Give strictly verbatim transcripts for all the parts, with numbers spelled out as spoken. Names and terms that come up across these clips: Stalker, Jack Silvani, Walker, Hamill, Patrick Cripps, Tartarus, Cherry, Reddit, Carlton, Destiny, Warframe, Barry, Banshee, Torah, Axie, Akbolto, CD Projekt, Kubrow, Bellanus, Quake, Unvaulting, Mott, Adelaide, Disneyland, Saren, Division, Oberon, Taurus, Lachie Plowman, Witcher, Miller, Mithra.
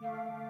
Hello.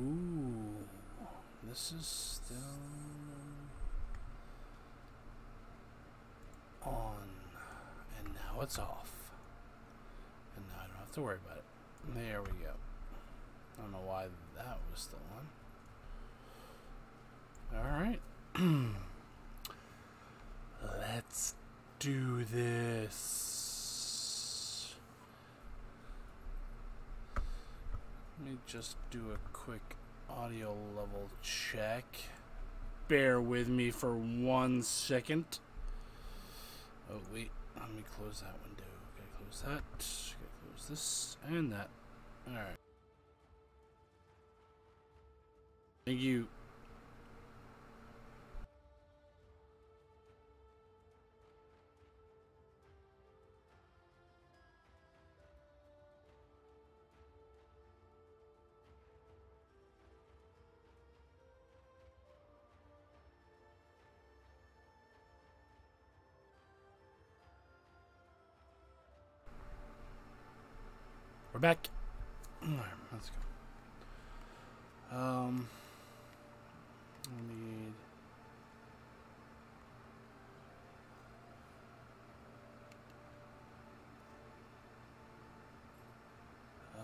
Ooh, this is still on, and now it's off, and now I don't have to worry about it. There we go. I don't know why that was still on. All right, let's do this. Let me just do a quick audio level check. Bear with me for one second. Oh wait, let me close that window. Gotta close that. Gotta close this and that. Alright. Thank you. We're back. Let's go. Um, I need. Uh,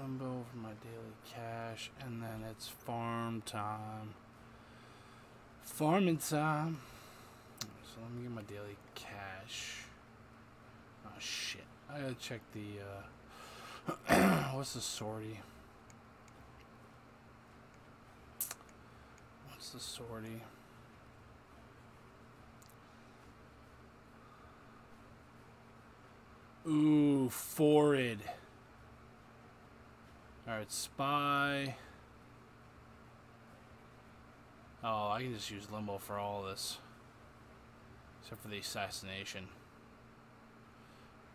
Limbo for my daily cash, and then it's farm time. Farming time. So let me get my daily cash. Oh shit. I gotta check the, uh, what's the sortie? What's the sortie? Ooh, forward. Alright, spy. Oh, I can just use Limbo for all this. Except for the assassination.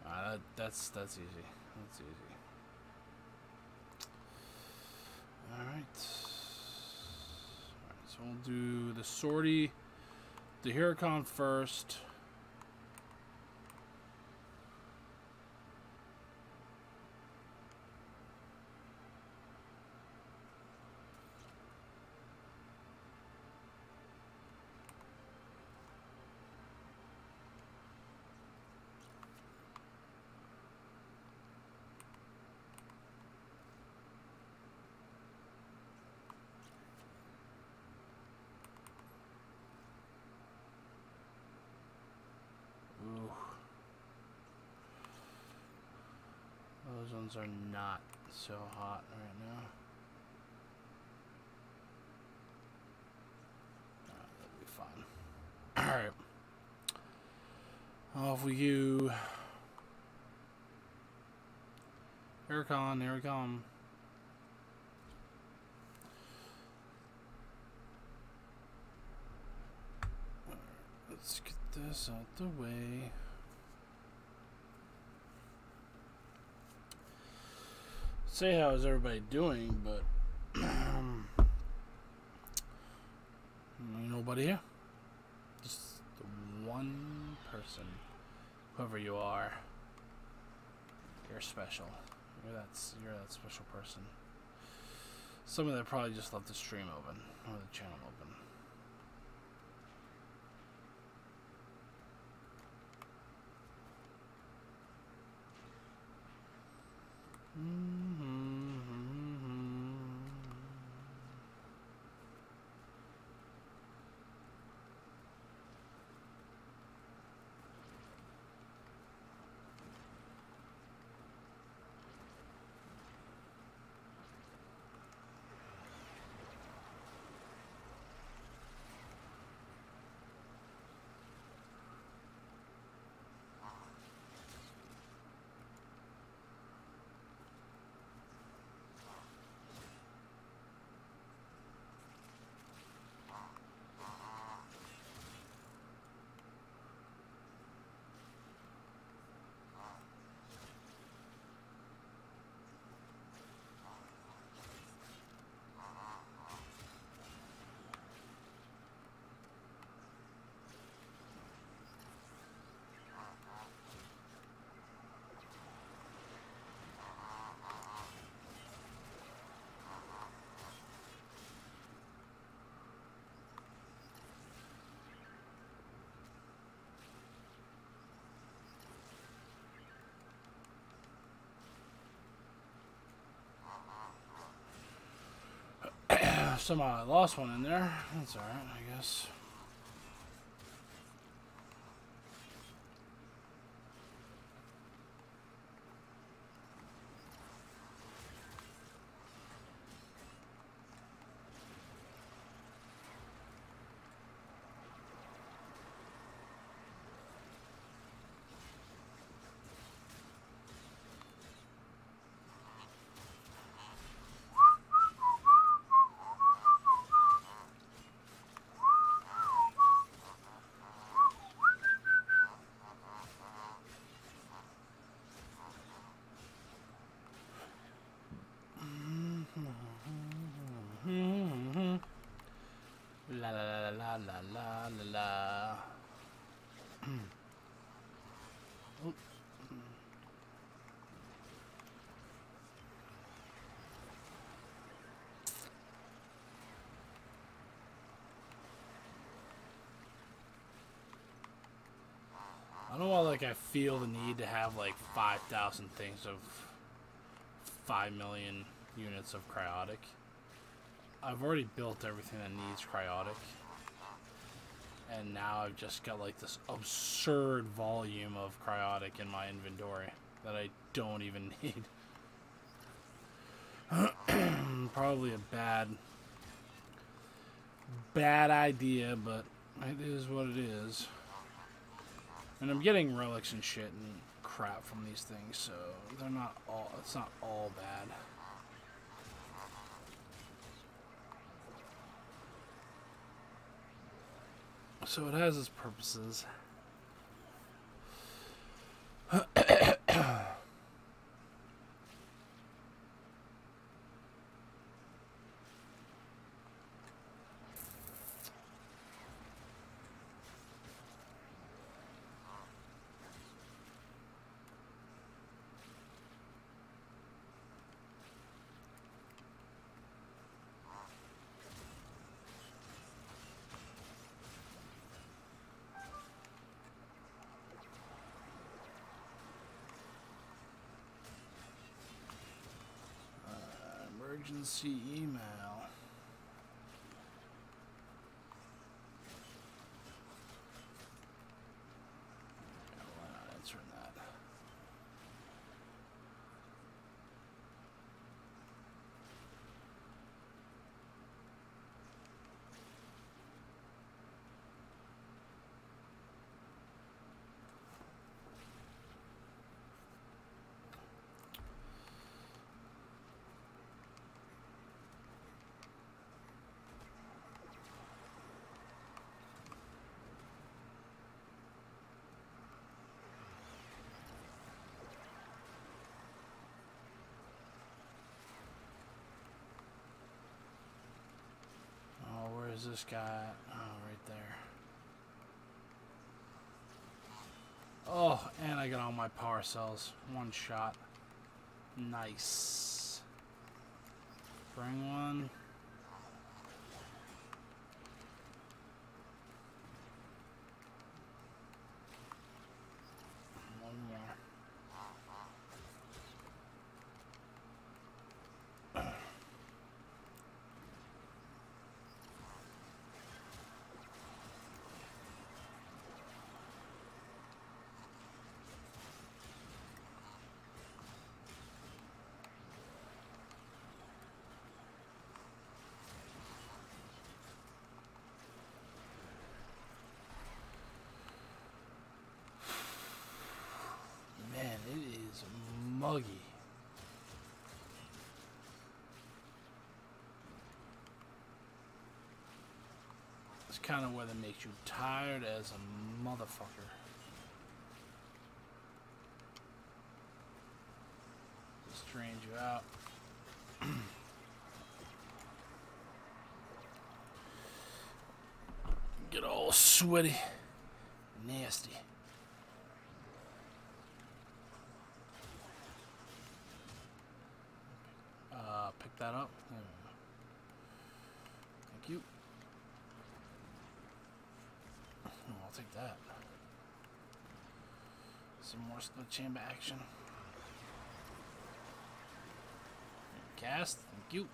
Uh, that, that's that's easy. That's easy. All right. All right. So we'll do the sortie, the Heracon first. Those ones are not so hot right now. Alright, that'll be fine. Alright. Off we go. Here we come, here we come. Alright, let's get this out the way. Say how is everybody doing, but um, nobody here. Just the one person, whoever you are, you're special. You're that you're that special person. Somebody that probably just left the stream open or the channel open. Mm-hmm, mm-hmm. Somehow I lost one in there. That's alright, I guess. I don't want, like, I feel the need to have, like, five thousand things of five million units of cryotic. I've already built everything that needs cryotic. And now I've just got, like, this absurd volume of cryotic in my inventory that I don't even need. Probably a bad, bad idea, but it is what it is. And I'm getting relics and shit and crap from these things, so they're not all, it's not all bad. So it has its purposes. Emergency email. Yeah, why not answer that? Where's this guy? Oh, right there. Oh, and I got all my power cells. One shot. Nice. Bring one. Muggy. This kind of weather makes you tired as a motherfucker. Just drains you out. Get all sweaty, nasty. That up. Thank you. Oh, I'll take that. Some more split chamber action. Cast. Thank you.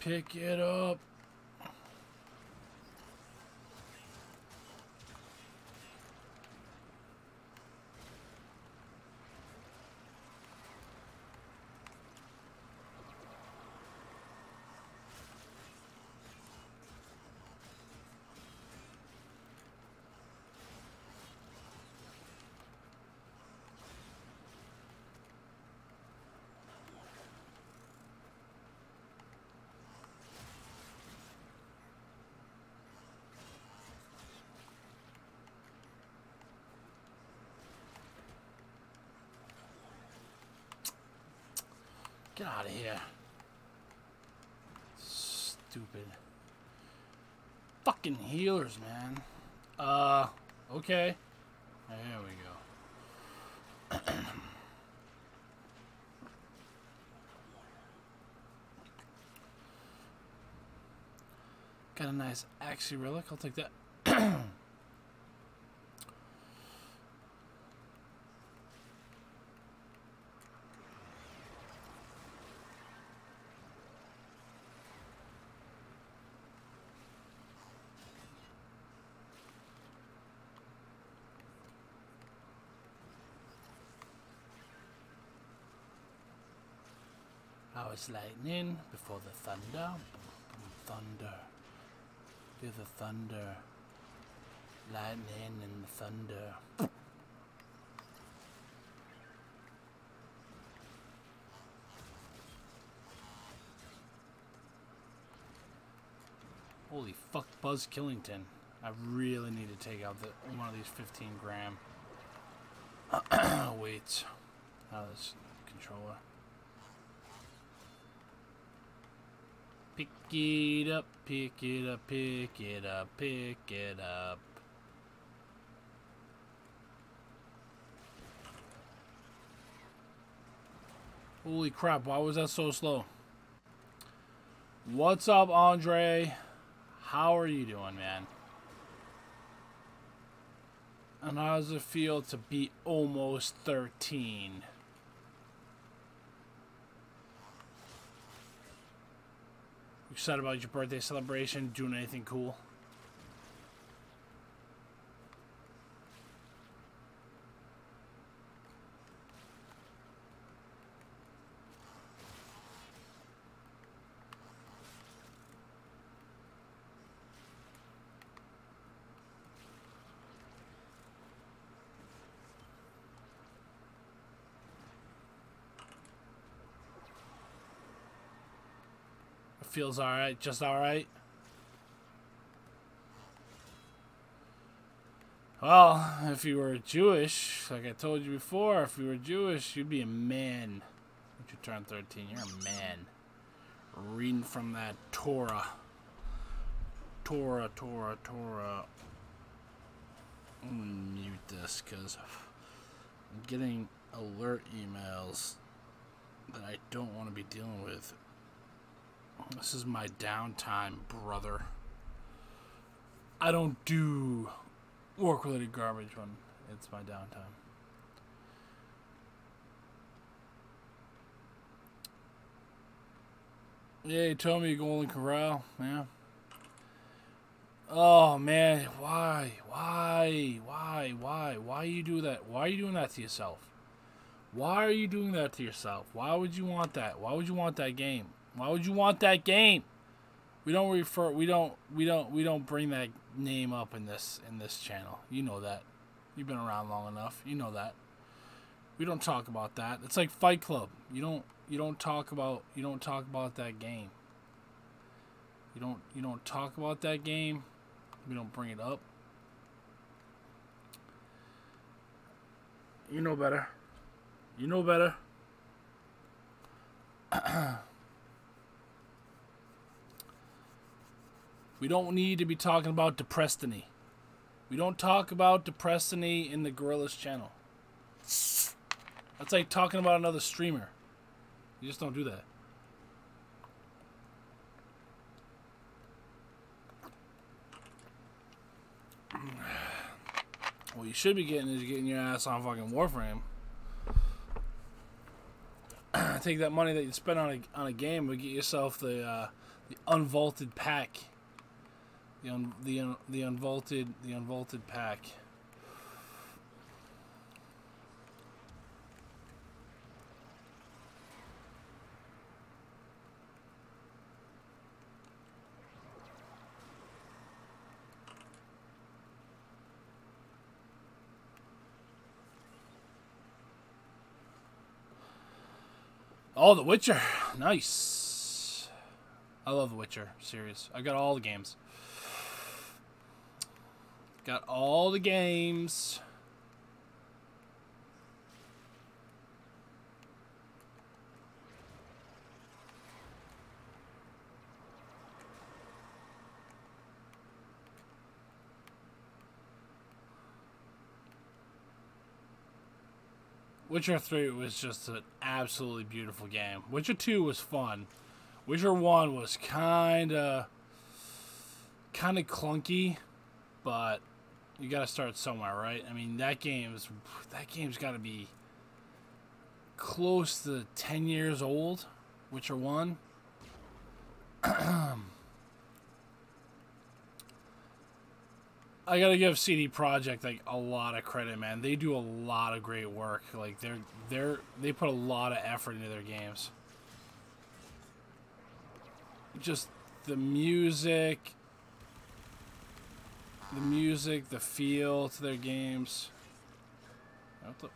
Pick it up. Get out of here. Stupid. Fucking healers, man. Uh, okay. There we go. Got a nice Axie relic. I'll take that. Now it's lightning before the thunder. Thunder. Do the thunder. Lightning and the thunder. Holy fuck, Buzz Killington. I really need to take out the, one of these fifteen gram weights out of this controller. Pick it up, pick it up, pick it up, pick it up. Holy crap, why was that so slow? What's up, Andre? How are you doing, man? And how does it feel to be almost thirteen? Excited about your birthday celebration? Doing anything cool? Feels alright, just alright. Well, if you were Jewish, like I told you before, if you were Jewish, you'd be a man. Once you turn thirteen, you're a man. Reading from that Torah. Torah, Torah, Torah. I'm gonna mute this because I'm getting alert emails that I don't want to be dealing with. This is my downtime, brother. I don't do work-related garbage when it's my downtime. Yeah, you told me you're going to Corral, yeah. Oh, man, why? Why? Why? Why? Why you do that? Why are you doing that to yourself? Why are you doing that to yourself? Why would you want that? Why would you want that game? Why would you want that game? We don't refer we don't we don't we don't bring that name up in this in this channel. You know that. You've been around long enough. You know that. We don't talk about that. It's like Fight Club. You don't you don't talk about you don't talk about that game. You don't you don't talk about that game. We don't bring it up. You know better. You know better. We don't need to be talking about Destiny. We don't talk about Destiny in the Gorilla's channel. That's like talking about another streamer. You just don't do that. What you should be getting is getting your ass on fucking Warframe. Take that money that you spend on a, on a game, but get yourself the, uh, the unvaulted pack. The un the un the unvaulted the unvaulted pack. Oh, The Witcher, nice. I love The Witcher series. I got all the games. Got all the games. Witcher three was just an absolutely beautiful game. Witcher two was fun. Witcher one was kind of kind of clunky, but you got to start somewhere, right? I mean, that game's that game's got to be close to ten years old, Witcher one. I gotta give C D Projekt like a lot of credit, man. They do a lot of great work. Like they're they're they put a lot of effort into their games. Just the music, the music, the feel to their games. What the?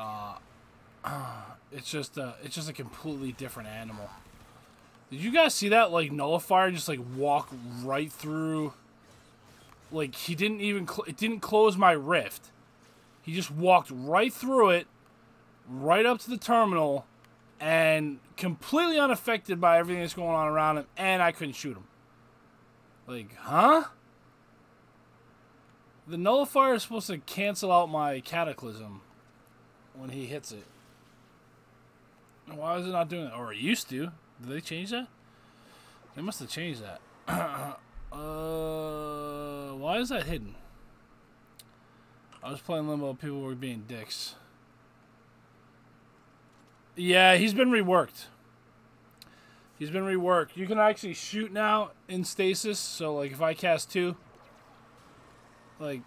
Uh. It's just a, it's just a completely different animal. Did you guys see that, like, nullifier just, like, walk right through? Like, he didn't even, cl it didn't close my rift. He just walked right through it, right up to the terminal, and completely unaffected by everything that's going on around him, and I couldn't shoot him. Like, huh? The nullifier is supposed to cancel out my cataclysm when he hits it. Why is it not doing that? Or it used to. Did they change that? They must have changed that. uh, why is that hidden? I was playing Limbo. People were being dicks. Yeah, he's been reworked. He's been reworked. You can actually shoot now in stasis. So, like, if I cast two, like,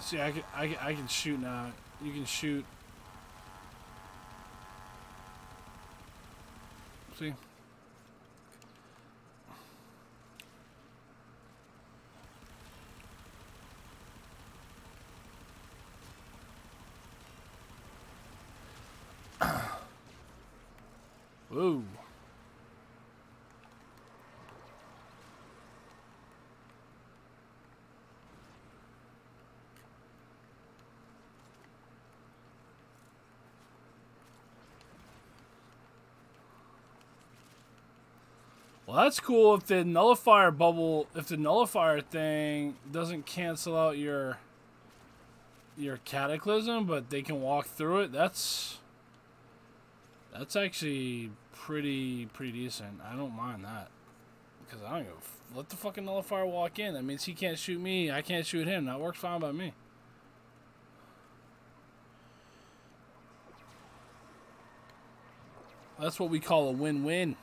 see, I can, I can, I can shoot now. You can shoot. See? Whoa. Well, that's cool if the nullifier bubble, if the nullifier thing doesn't cancel out your your cataclysm, but they can walk through it. That's that's actually pretty pretty decent. I don't mind that because I don't go let the fucking nullifier walk in. That means he can't shoot me. I can't shoot him. That works fine by me. That's what we call a win-win.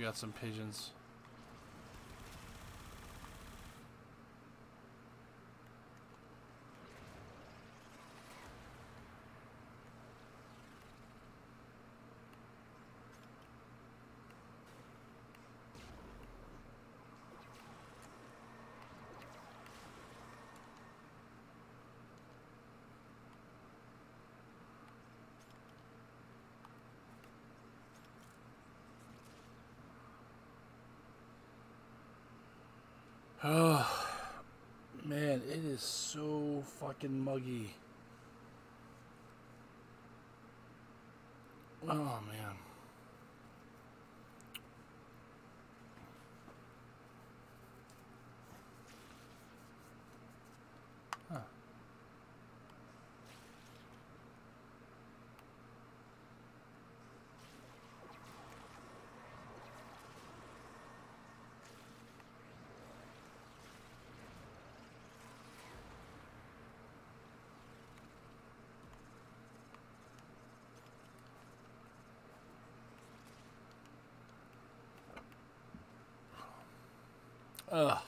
Got some pigeons. Oh, man, it is so fucking muggy. Oh, man. Huh. Ugh.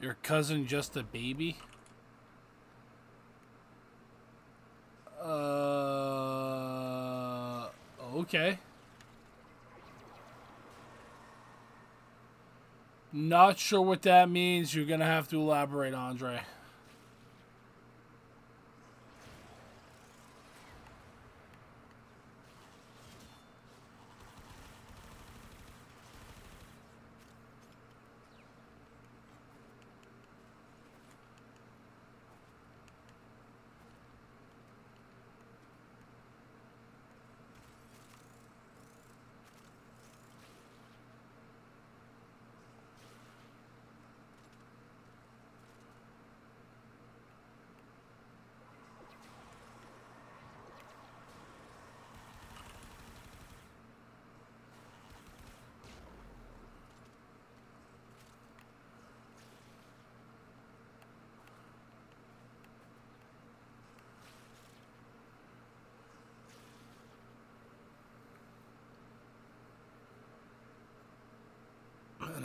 Your cousin just a baby? Uh, okay. Not sure what that means. You're going to have to elaborate, Andre.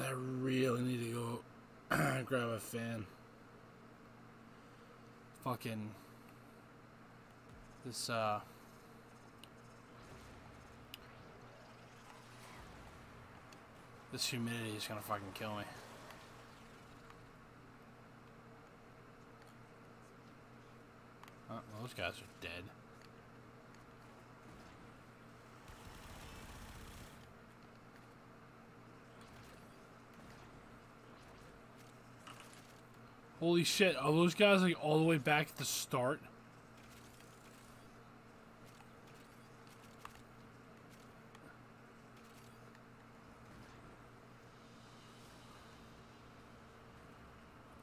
I really need to go grab a fan. Fucking this uh this humidity is gonna fucking kill me. Oh, those guys are dead. Holy shit, are those guys like all the way back at the start?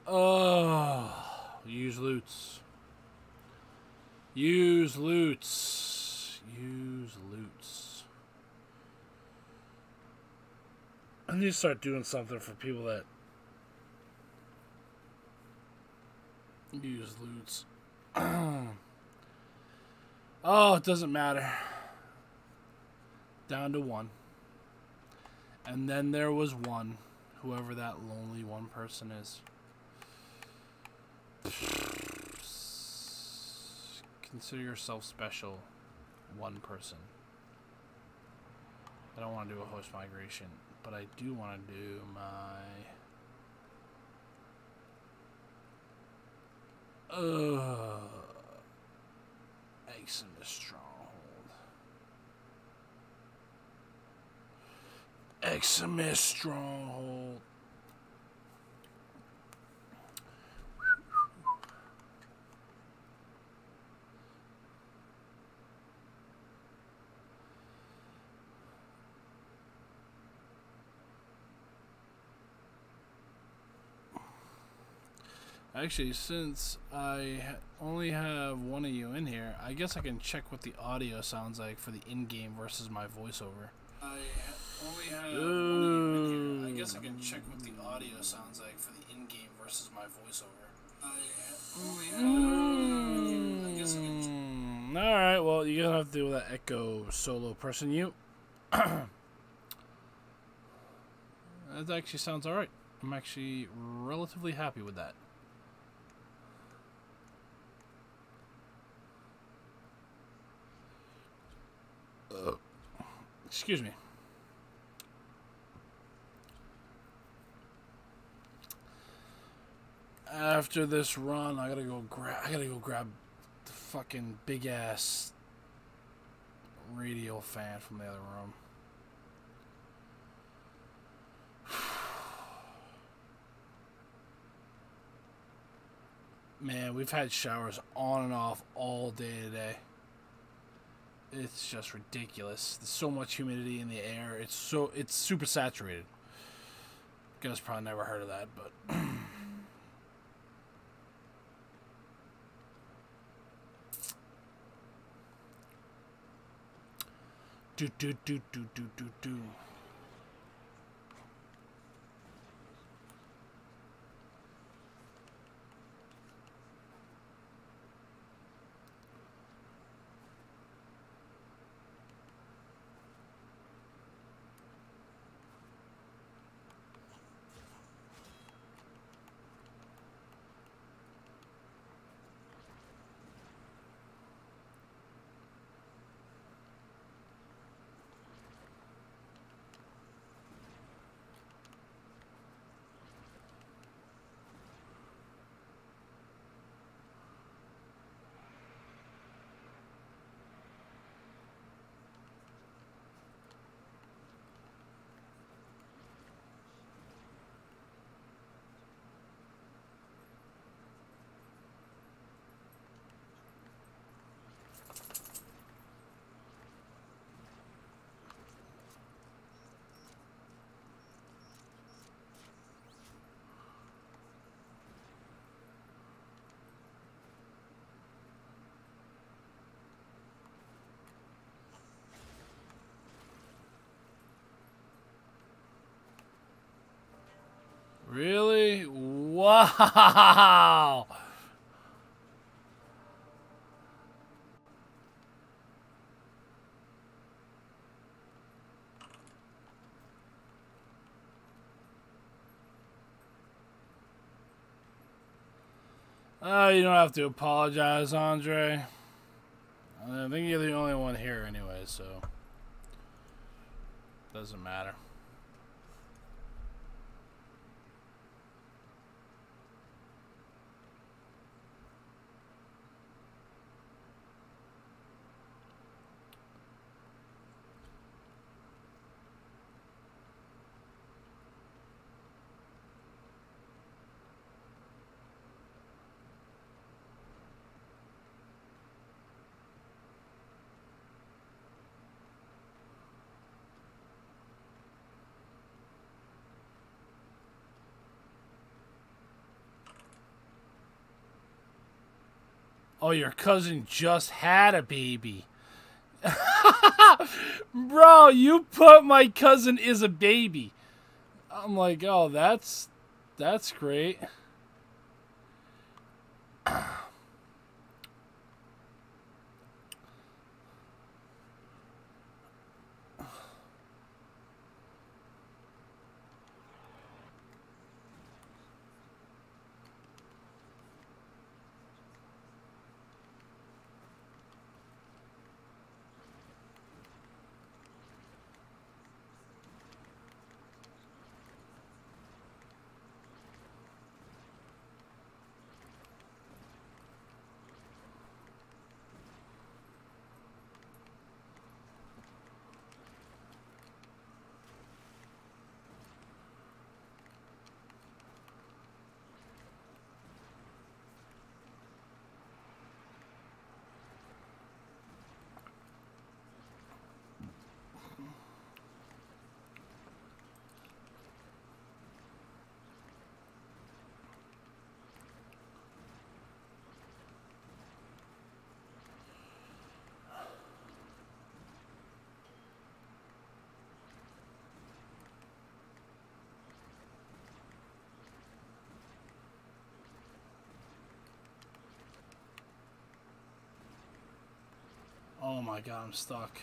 Oh, use loots. Use loots. Use loots. I need to start doing something for people that use loots. Oh, it doesn't matter. Down to one. And then there was one. Whoever that lonely one person is. Consider yourself special. One person. I don't want to do a host migration, but I do want to do my... Uh, Exodus Stronghold. Exodus Stronghold. Actually, since I only have one of you in here, I guess I can check what the audio sounds like for the in-game versus my voiceover. I only have uh, one of you in here. I guess I can check what the audio sounds like for the in-game versus my voiceover. I only have one of you in here. I guess I can check. Alright, well, you're going to have to deal with that echo solo person, you. That actually sounds alright. I'm actually relatively happy with that. Excuse me. After this run, I gotta go grab. I gotta go grab the fucking big ass radio fan from the other room. Man, we've had showers on and off all day today. It's just ridiculous. There's so much humidity in the air. It's so it's super saturated. You guys probably never heard of that, but do do do do do do do. Really? Wow! Oh, you don't have to apologize, Andre. I think you're the only one here anyway, so doesn't matter. Oh, your cousin just had a baby. Bro, you put my cousin is a baby. I'm like, oh, that's, that's great. Oh my god, I'm stuck.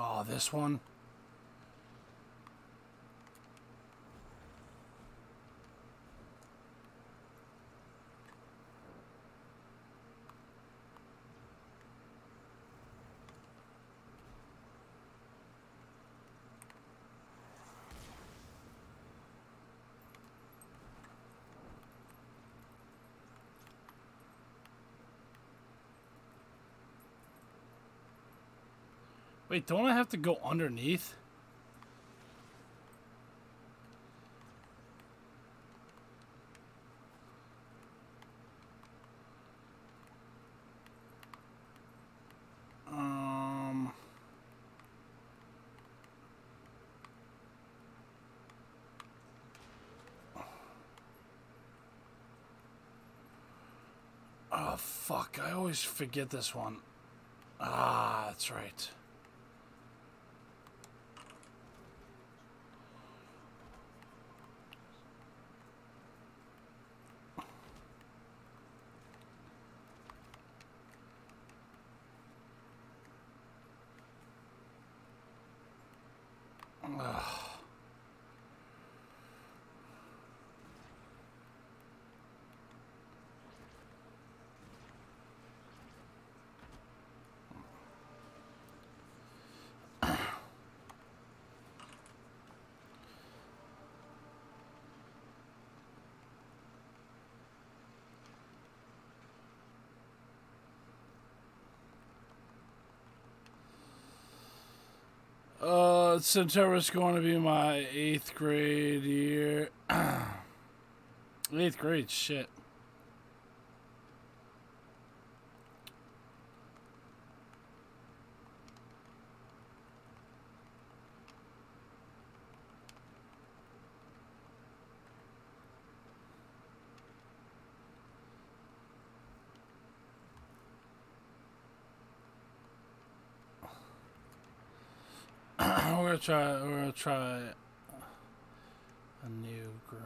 Oh, this one. Wait, don't I have to go underneath? Um... Oh, fuck. I always forget this one. Ah, that's right. Uh, Centaurus going to be my eighth grade year. eighth grade, shit. We're gonna try. We're gonna try a new group.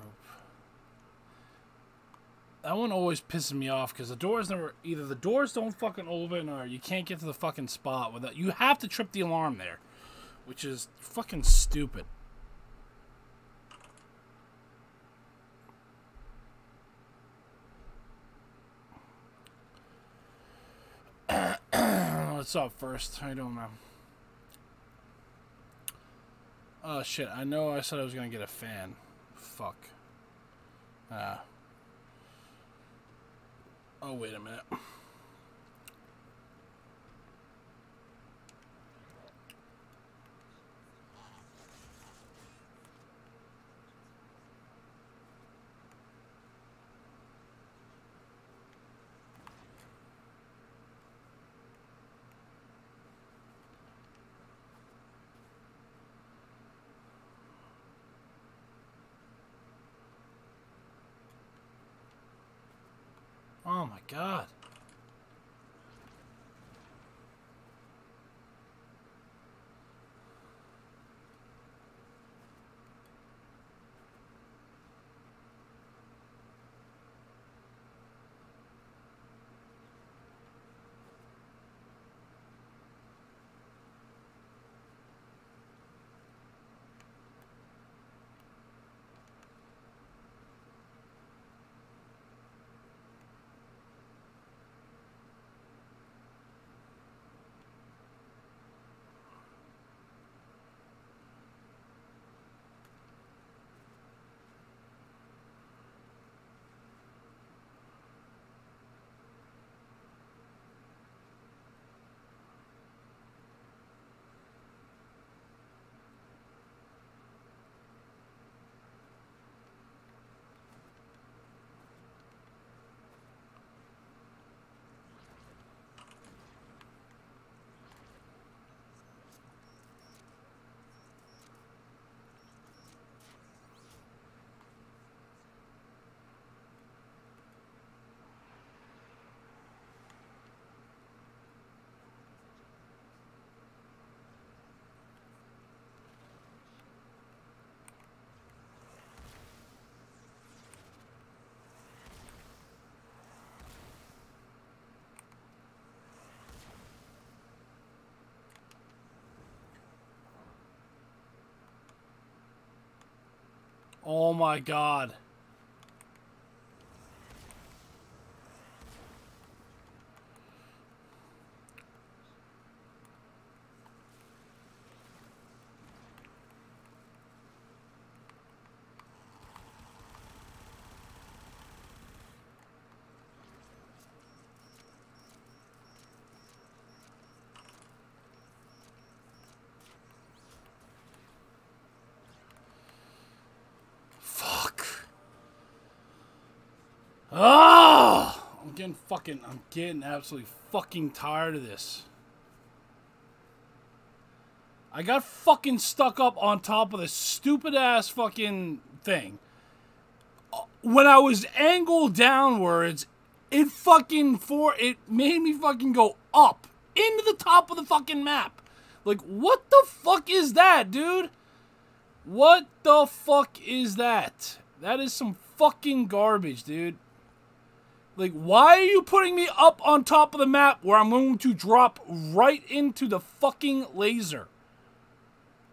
That one always pisses me off because the doors never. Either the doors don't fucking open, or you can't get to the fucking spot without. You have to trip the alarm there, which is fucking stupid. What's up first? I don't know. Oh shit, I know I said I was gonna get a fan. Fuck. Uh, oh, wait a minute. Oh my god. Oh my god. Oh, I'm getting fucking, I'm getting absolutely fucking tired of this. I got fucking stuck up on top of this stupid ass fucking thing. When I was angled downwards, it fucking for, it made me fucking go up into the top of the fucking map. Like, what the fuck is that, dude? What the fuck is that? That is some fucking garbage, dude. Like, why are you putting me up on top of the map where I'm going to drop right into the fucking laser?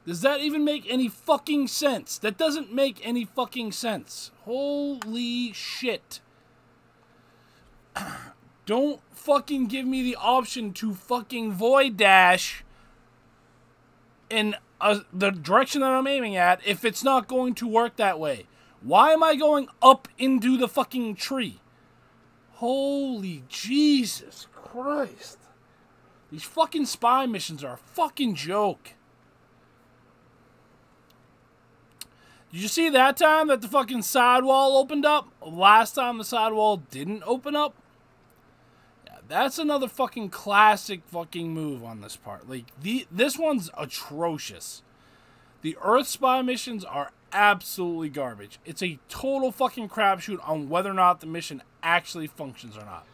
Does that even make any fucking sense? That doesn't make any fucking sense. Holy shit. Don't fucking give me the option to fucking void dash in uh, the direction that I'm aiming at if it's not going to work that way. Why am I going up into the fucking tree? Holy Jesus Christ. These fucking spy missions are a fucking joke. Did you see that time that the fucking sidewall opened up? Last time the sidewall didn't open up? Yeah, that's another fucking classic fucking move on this part. Like, the this one's atrocious. The Earth Spy missions are absolutely garbage. It's a total fucking crapshoot on whether or not the mission actually functions or not.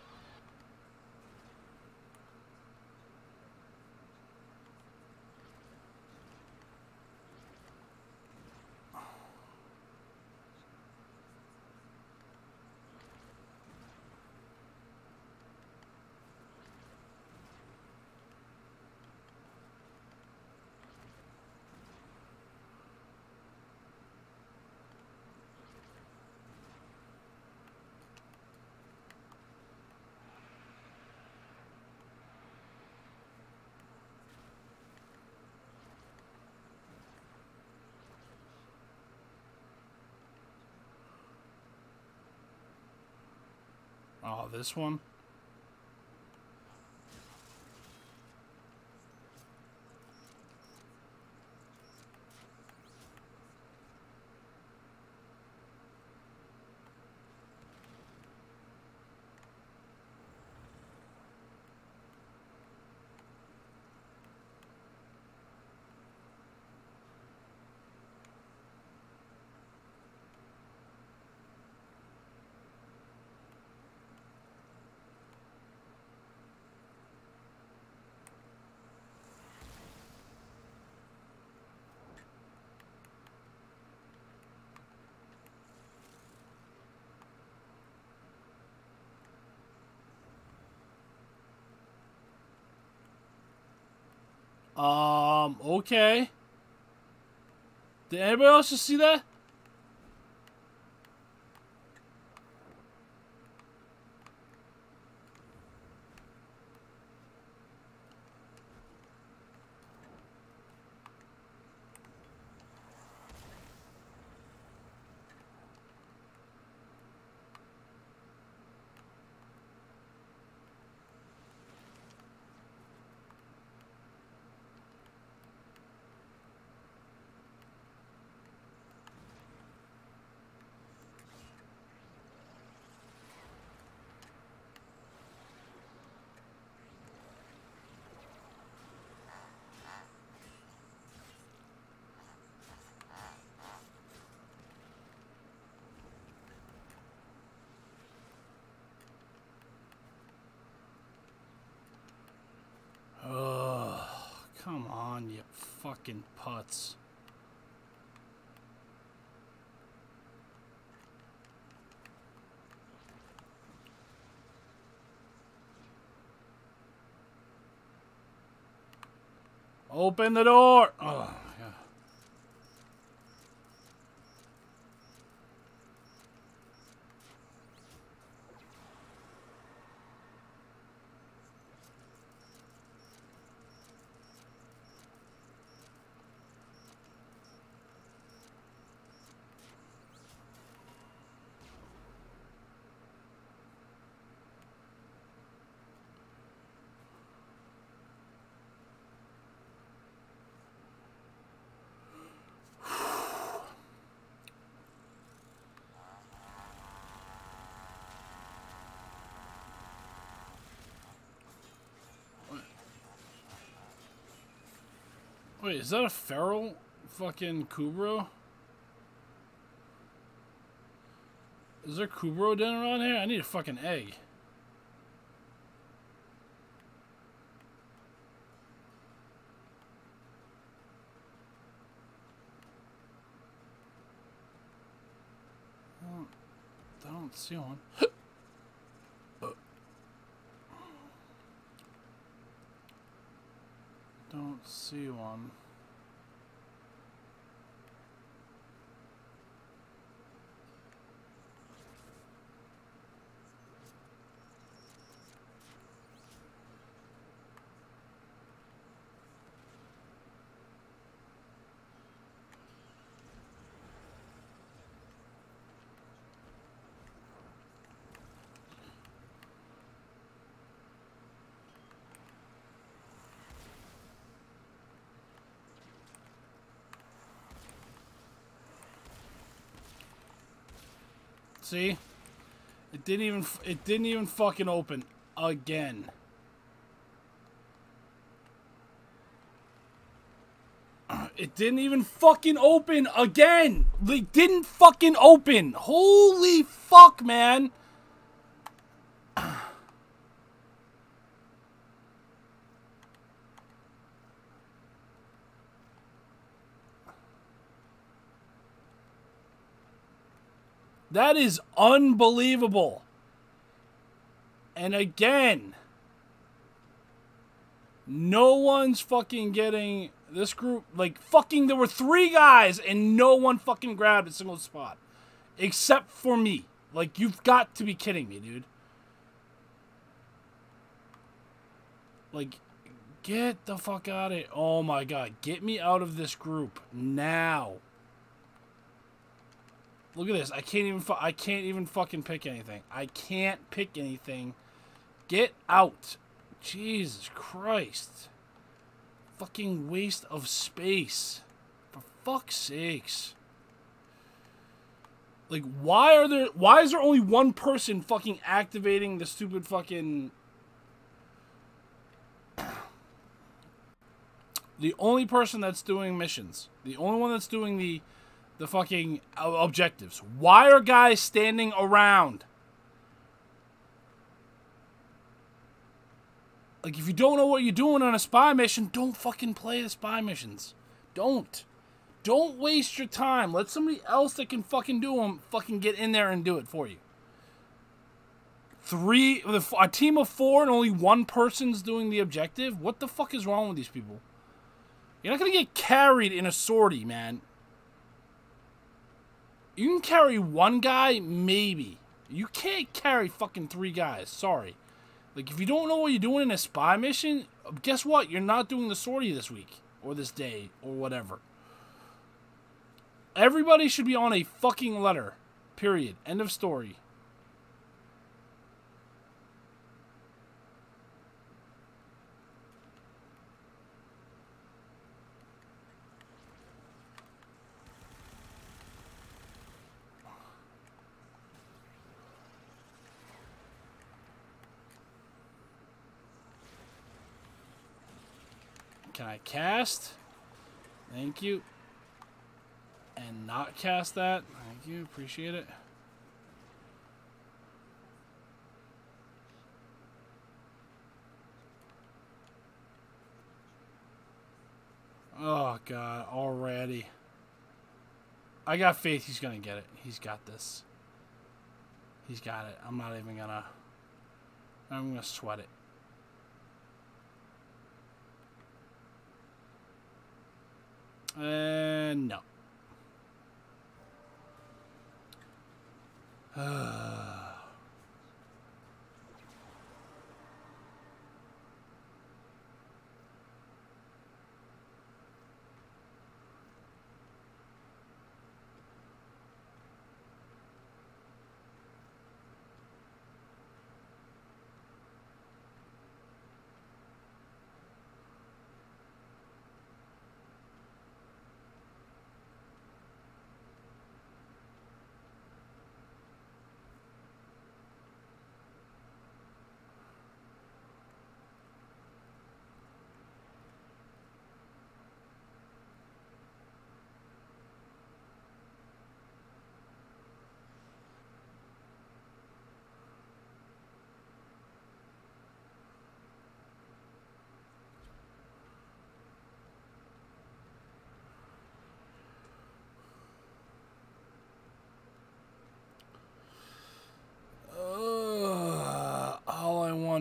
Oh, this one? Um, okay. Did anybody else just see that? Come on, you fucking putz. Open the door! Oh. Wait, is that a feral fucking Kubrow? Is there Kubrow dinner around here? I need a fucking egg. I don't, I don't see one. Don't see one. See? It didn't even it didn't even fucking open again. It didn't even fucking open again. They didn't fucking open. Holy fuck, man. That is unbelievable. And again, no one's fucking getting this group. Like, fucking, there were three guys and no one fucking grabbed a single spot. Except for me. Like, you've got to be kidding me, dude. Like, get the fuck out of it. Oh my god. Get me out of this group now. Look at this. I can't even. I can't even fucking pick anything. I can't pick anything. Get out. Jesus Christ. Fucking waste of space. For fuck's sakes. Like, why are there? Why is there only one person fucking activating the stupid fucking? The only person that's doing missions. The only one that's doing the. The fucking objectives. Why are guys standing around? Like, if you don't know what you're doing on a spy mission, don't fucking play the spy missions. Don't. Don't waste your time. Let somebody else that can fucking do them fucking get in there and do it for you. Three, a team of four and only one person's doing the objective? What the fuck is wrong with these people? You're not gonna get carried in a sortie, man. You can carry one guy, maybe. You can't carry fucking three guys, sorry. Like, if you don't know what you're doing in a spy mission, guess what? You're not doing the sortie this week, or this day, or whatever. Everybody should be on a fucking letter. Period. End of story. Can I cast? Thank you. And not cast that. Thank you. Appreciate it. Oh, God. Already. I got faith he's going to get it. He's got this. He's got it. I'm not even going to... I'm going to sweat it. And uh, no.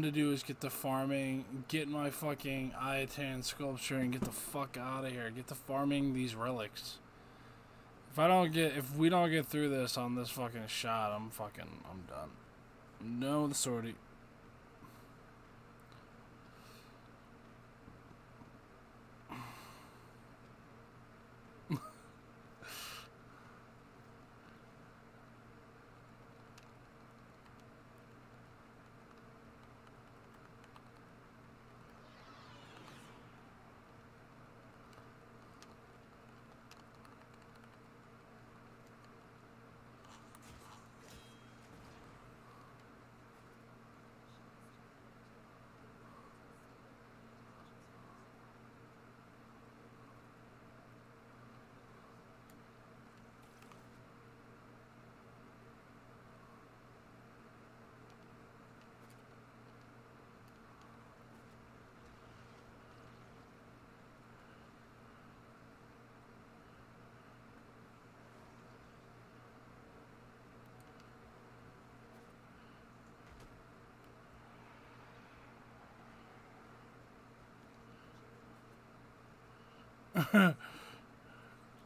To do is get the farming, get my fucking Iotan sculpture, and get the fuck out of here. Get the farming these relics. If I don't get, if we don't get through this on this fucking shot, I'm fucking, I'm done. No, the sortie. I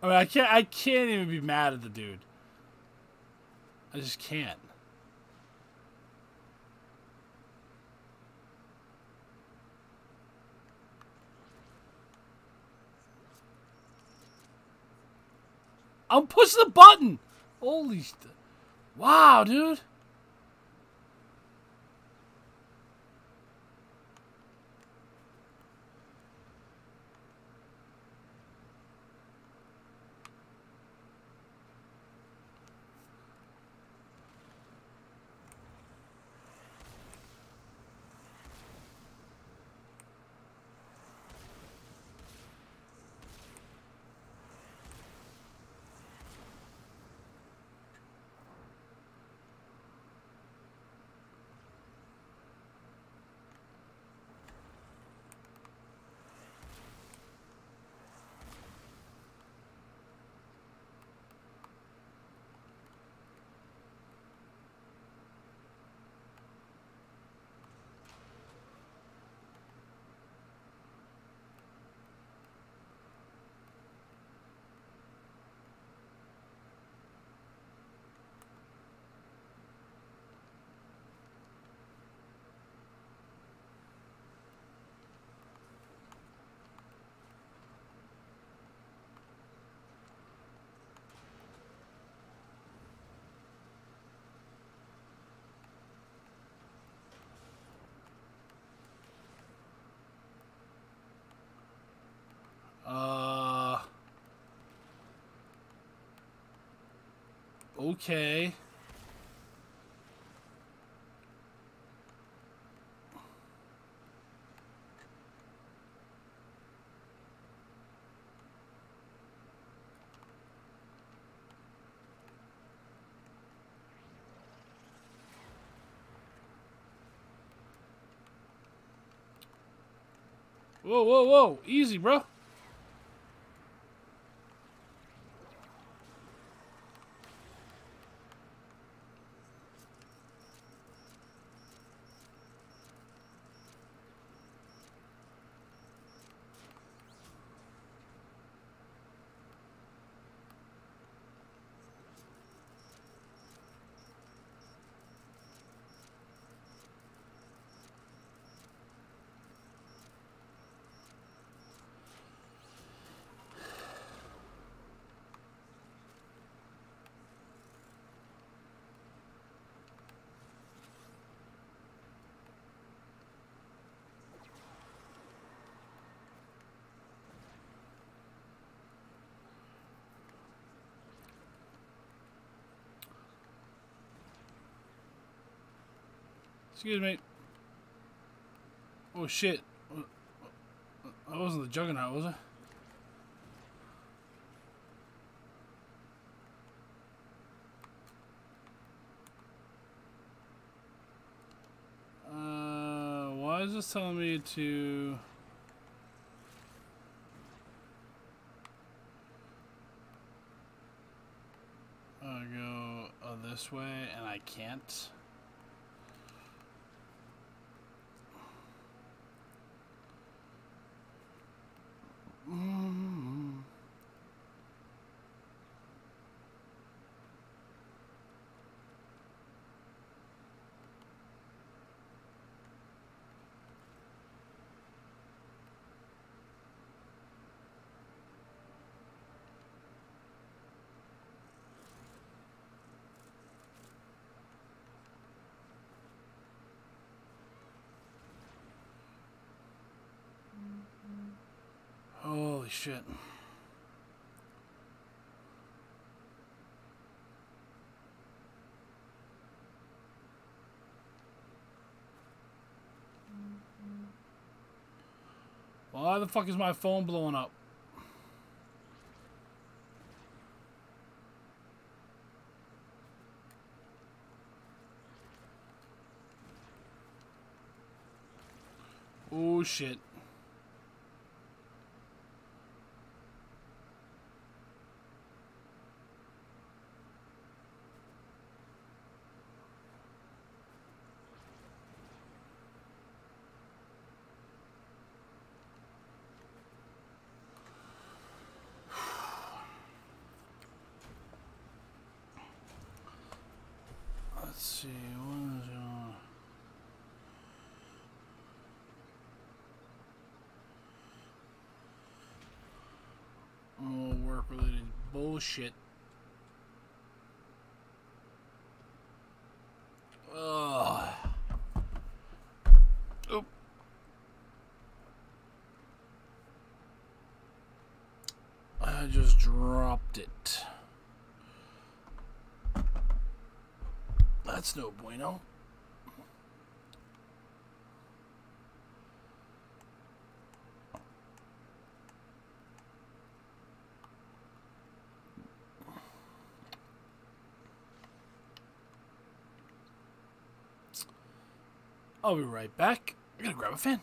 mean, I can't. I can't even be mad at the dude. I just can't. I'm pushing the button. Holy shit. Wow, dude. Uh, okay. Whoa, whoa, whoa. Easy, bro. Excuse me. Oh shit. I wasn't the Juggernaut, was I? Uh, why is this telling me to... Uh, go uh, this way and I can't? Holy shit. Why the fuck is my phone blowing up? Oh shit. see. What is your... all work-related bullshit. Ugh. Oop. I just dropped it. That's no bueno. I'll be right back. I'm gonna grab a fan.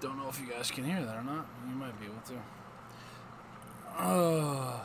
Don't know if you guys can hear that or not. You might be able to. Uh,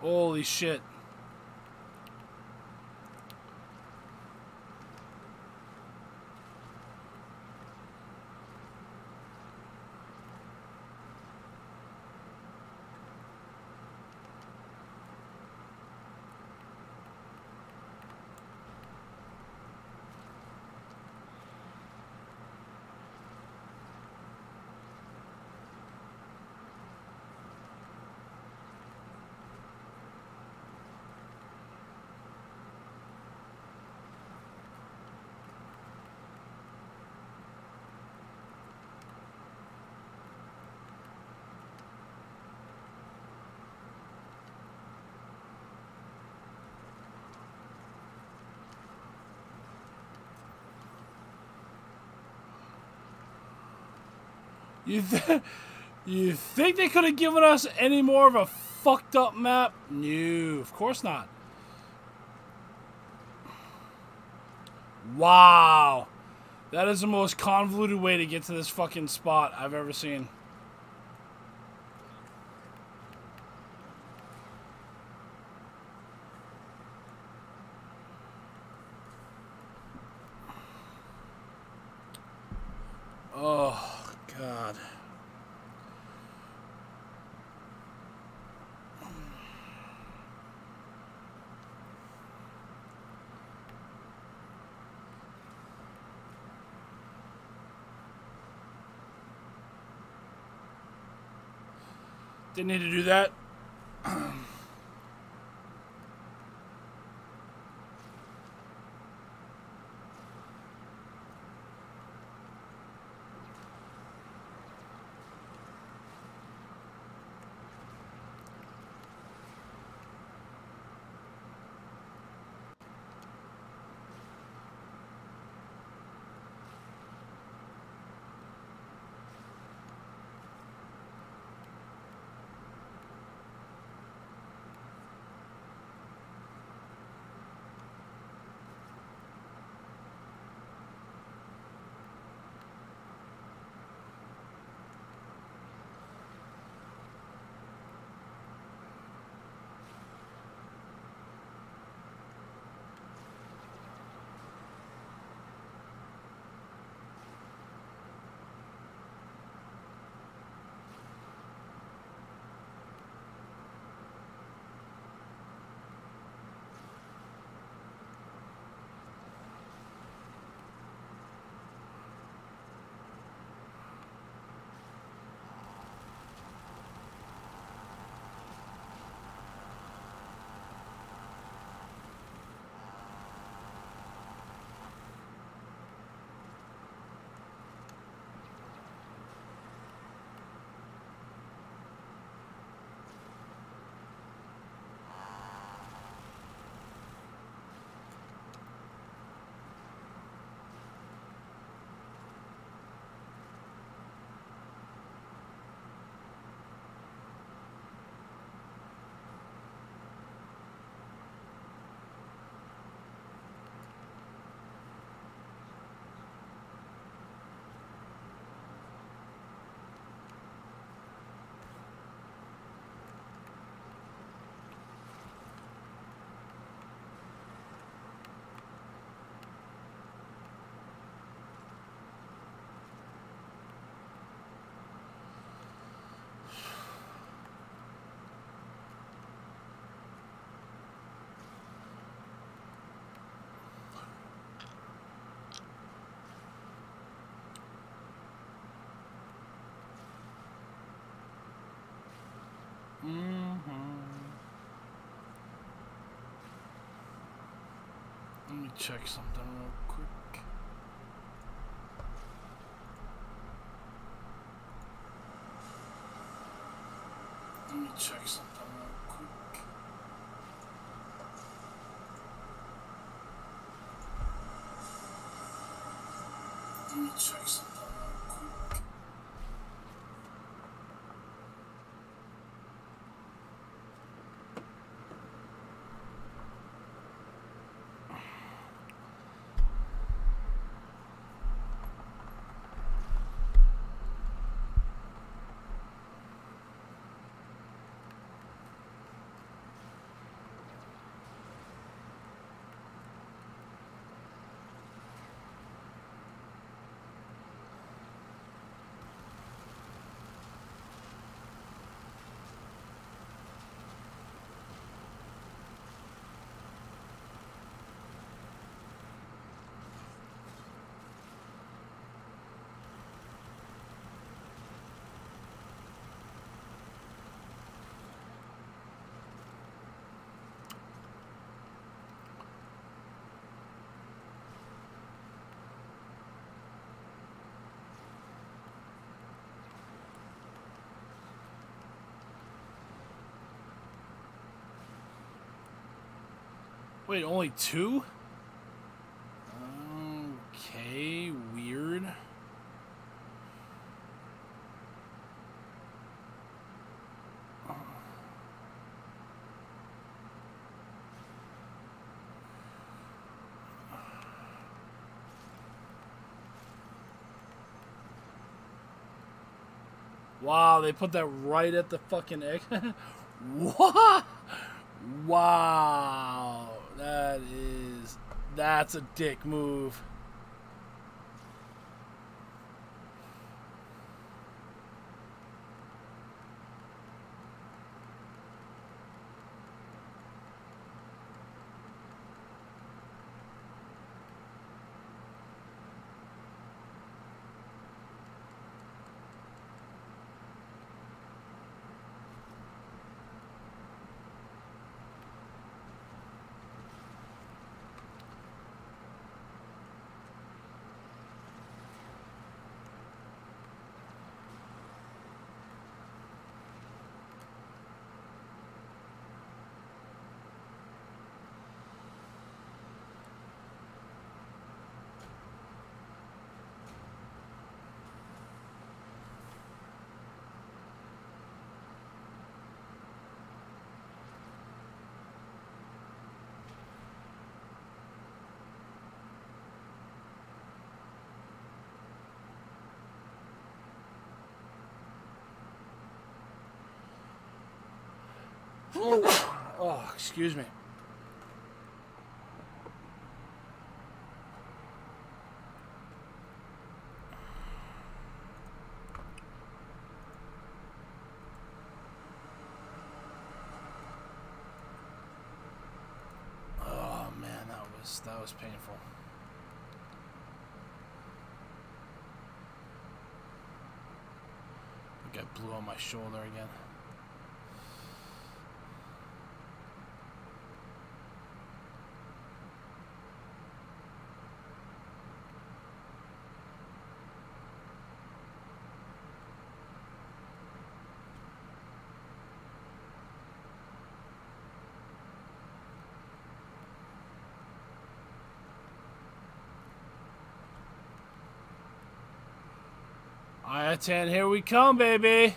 Holy shit. You, th you think they could have given us any more of a fucked up map? No, of course not. Wow. That is the most convoluted way to get to this fucking spot I've ever seen. Didn't need to do that. check something real quick. Let me check something. Let me check something real quick. Wait, only two? Okay, weird. Wow, they put that right at the fucking egg. What? Wow. That is... That's a dick move. Oh, excuse me. Oh man, that was that was painful. I got blue on my shoulder again. Iotan, here we come, baby.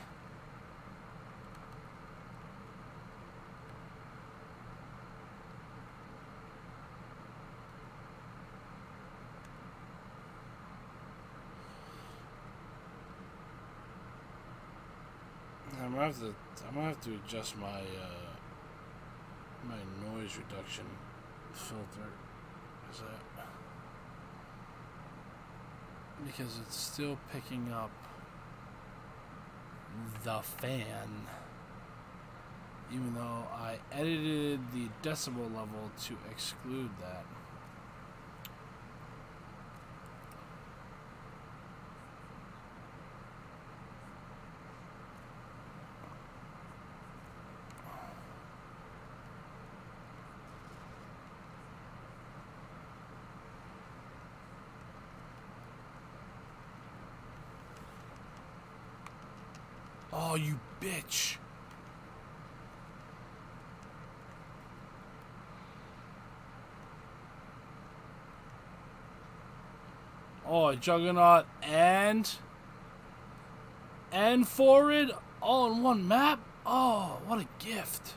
I'm gonna have to. I'm gonna have to adjust my uh, my noise reduction filter. Is that? Because it's still picking up the fan, even though I edited the decibel level to exclude that. Oh, you bitch. Oh, Juggernaut and... and Forward all in one map? Oh, what a gift.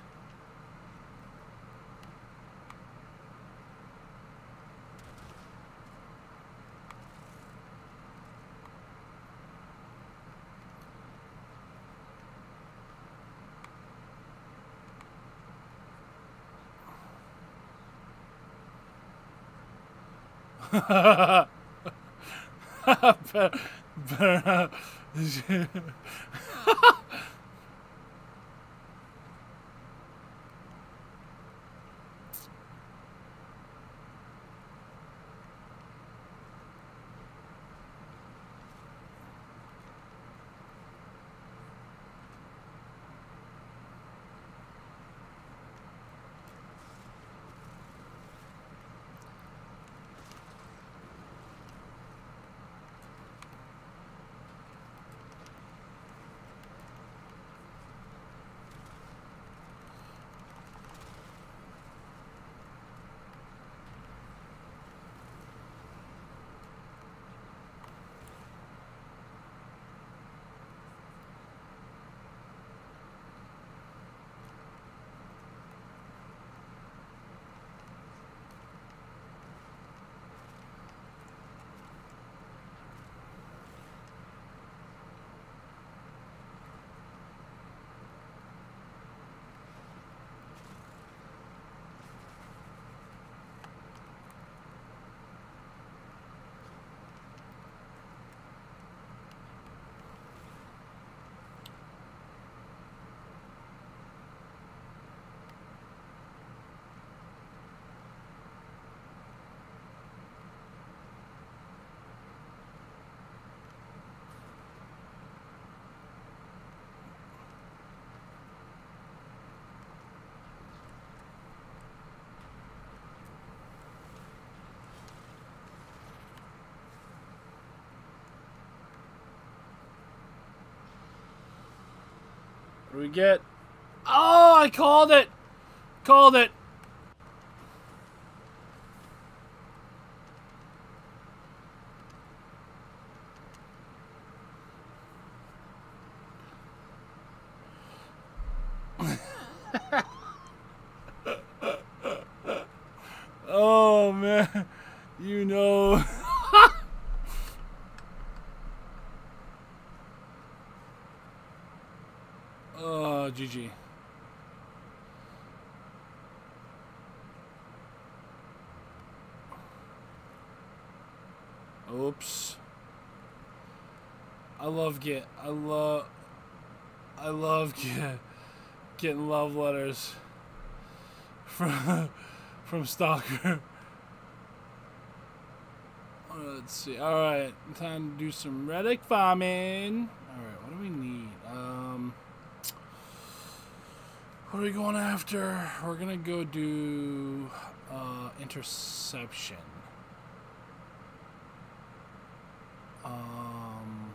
Better, better we get. Oh, I called it. Called it. Oh man, you know. G G. Oops. I love get. I love. I love get. Getting love letters. From from Stalker. Let's see. All right, time to do some Reddit farming. All right, what do we need? Um. What are we going after? We're gonna go do uh, interception. Um,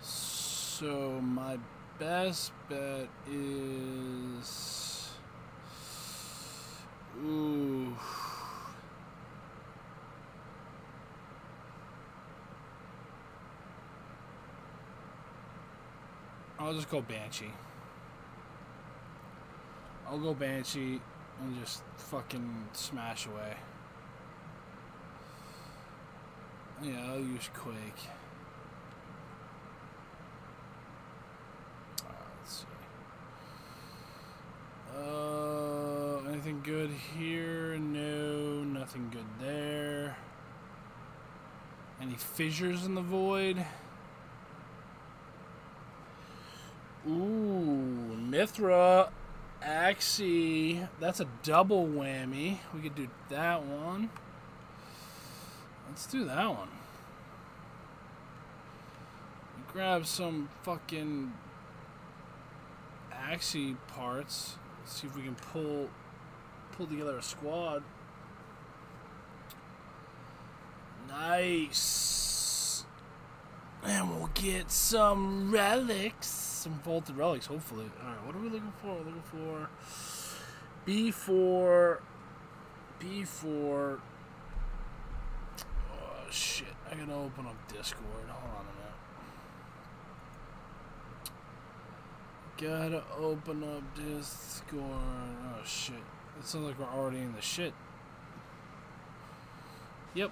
so my best bet is ooh. I'll just go Banshee. I'll go Banshee and just fucking smash away. Yeah, I'll use Quake. Uh, let's see. Uh, anything good here? No, nothing good there. Any fissures in the void? Ooh, Mithra, Axie. That's a double whammy. We could do that one. Let's do that one. Grab some fucking Axie parts. Let's see if we can pull pull together a squad. Nice. And we'll get some relics. Some vaulted relics, hopefully. Alright, what are we looking for? We're looking for B four. B four. Oh, shit. I gotta open up Discord. Hold on a minute. Gotta open up Discord. Oh, shit. It sounds like we're already in the shit. Yep.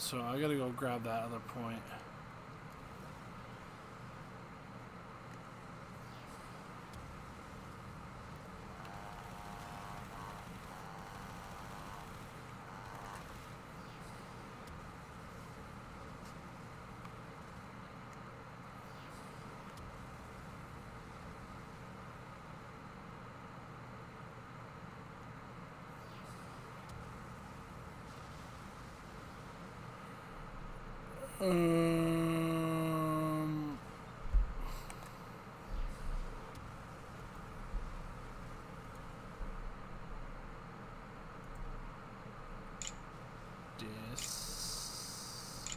So I gotta go grab that other point. Um, this.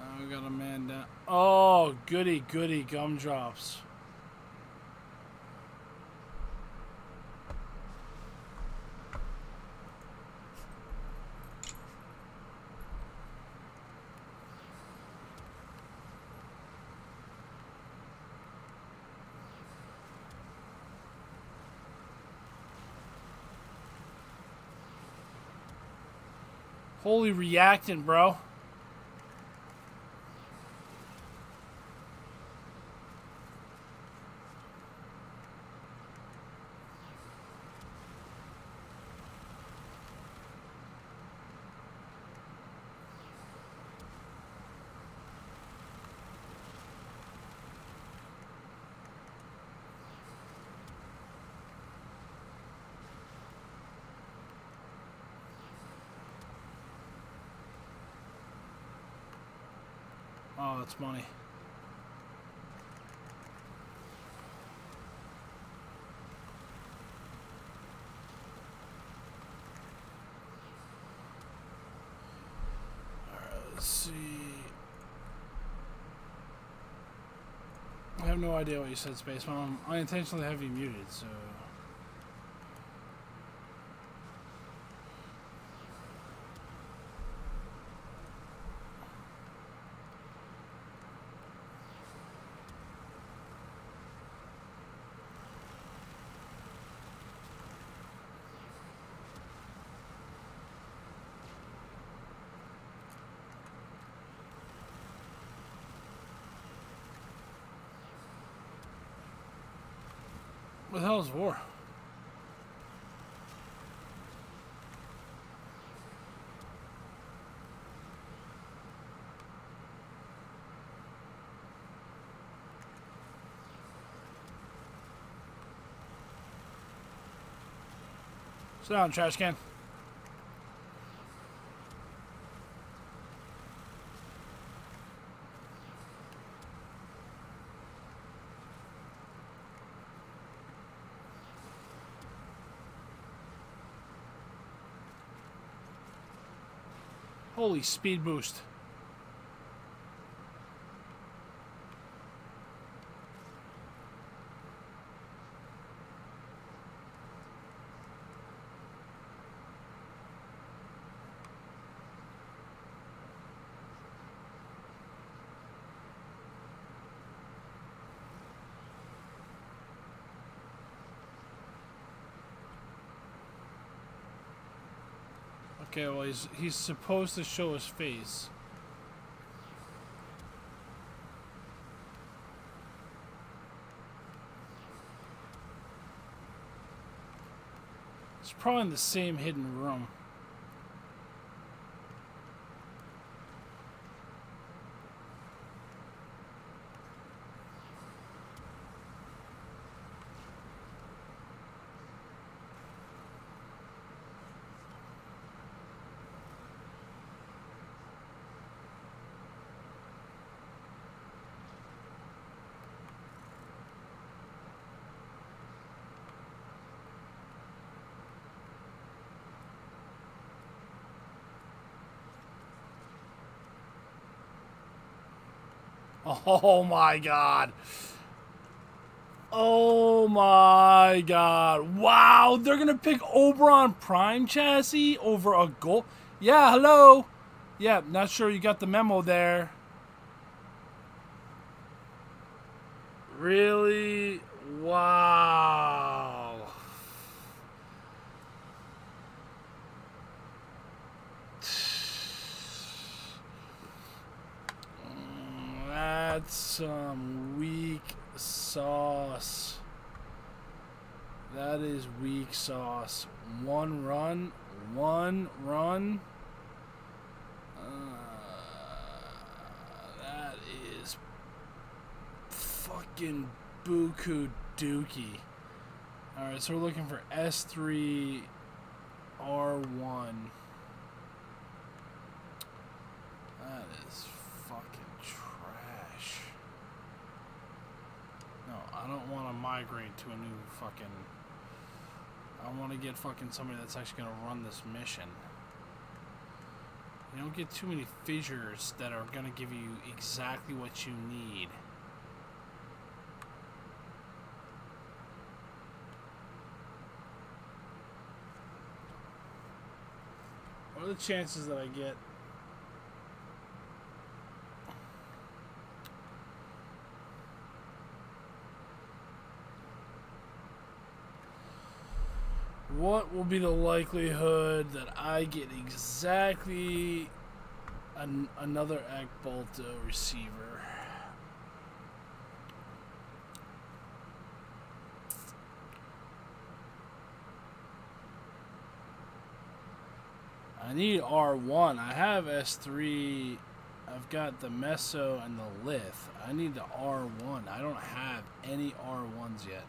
I got a man down. Oh, goody, goody gumdrops. Holy reacting, bro. Oh, that's money. All right, let's see. I have no idea what you said, Space Mom. I intentionally have you muted, so... What the hell is war? Sit down, trash can. Holy speed boost. Okay, well, he's, he's supposed to show his face. It's probably in the same hidden room. Oh my god. Oh my god. Wow, they're going to pick Oberon Prime chassis over a gold. Yeah, hello. Yeah, not sure you got the memo there. Really? Wow. That's some weak sauce. That is weak sauce. One run. One run. Uh, that is fucking buku dookie. Alright, so we're looking for S three, R one. That is fucking trash. No, I don't want to migrate to a new fucking... I want to get fucking somebody that's actually going to run this mission. You don't get too many fissures that are going to give you exactly what you need. What are the chances that I get? What will be the likelihood that I get exactly an, another Akbolto receiver? I need R one. I have S three. I've got the Meso and the Lith. I need the R one. I don't have any R ones yet.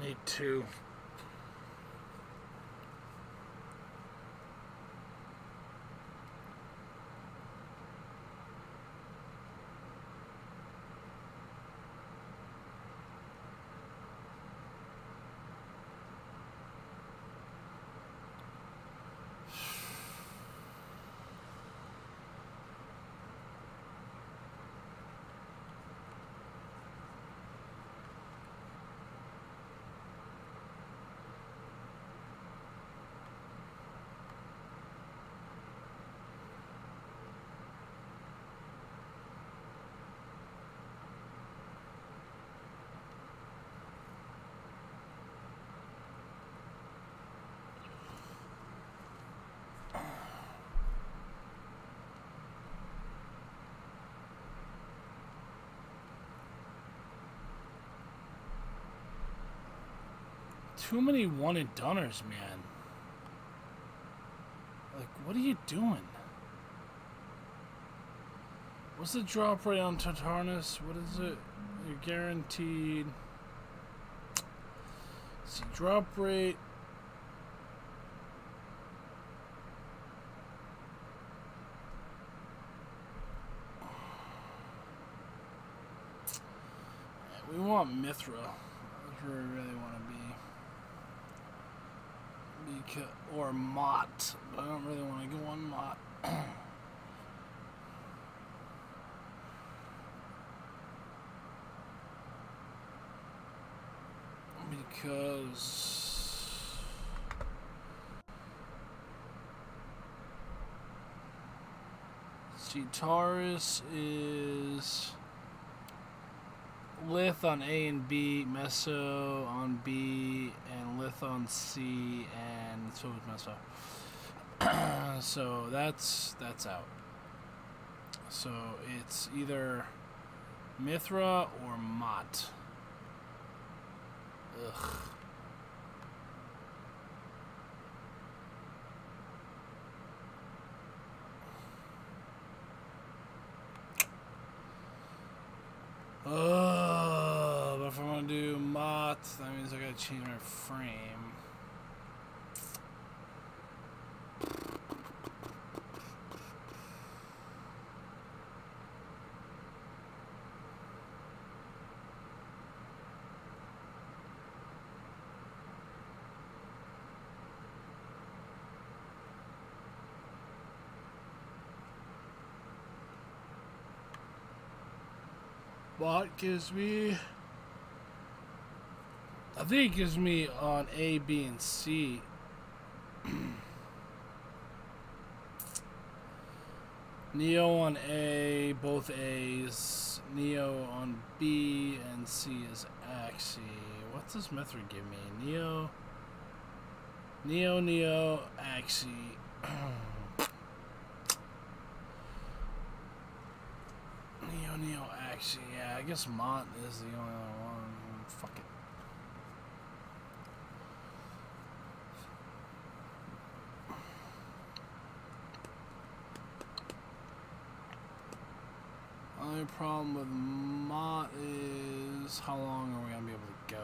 I need two. Too many wanted donors, man. Like, what are you doing? What's the drop rate on Tartarus? What is it? You're guaranteed. It's a drop rate. We want Mithra. That's where we really want to be. Or Mott, but I don't really want to go on Mott. Because see, Taurus is Lith on A and B, Meso on B, and Lith on C, and so is Meso. So that's that's out. So it's either Mithra or Mott. Ugh. Oh, but if I want to do Mott, that means I gotta change my frame. Mott gives me, I think it gives me on A, B, and C. Neo on A, both A's. Neo on B, and C is Axie. What's this Mithra give me? Neo, Neo, Neo, Axie. Neo, Neo, Axie. Yeah, I guess Mott is the only other one. Fuck it. Only problem with Mott is how long are we gonna be able to go?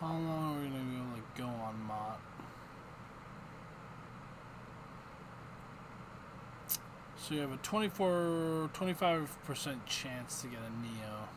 How long are we going to be able to go on Mott? So you have a twenty-four, twenty-five percent chance to get a Neo.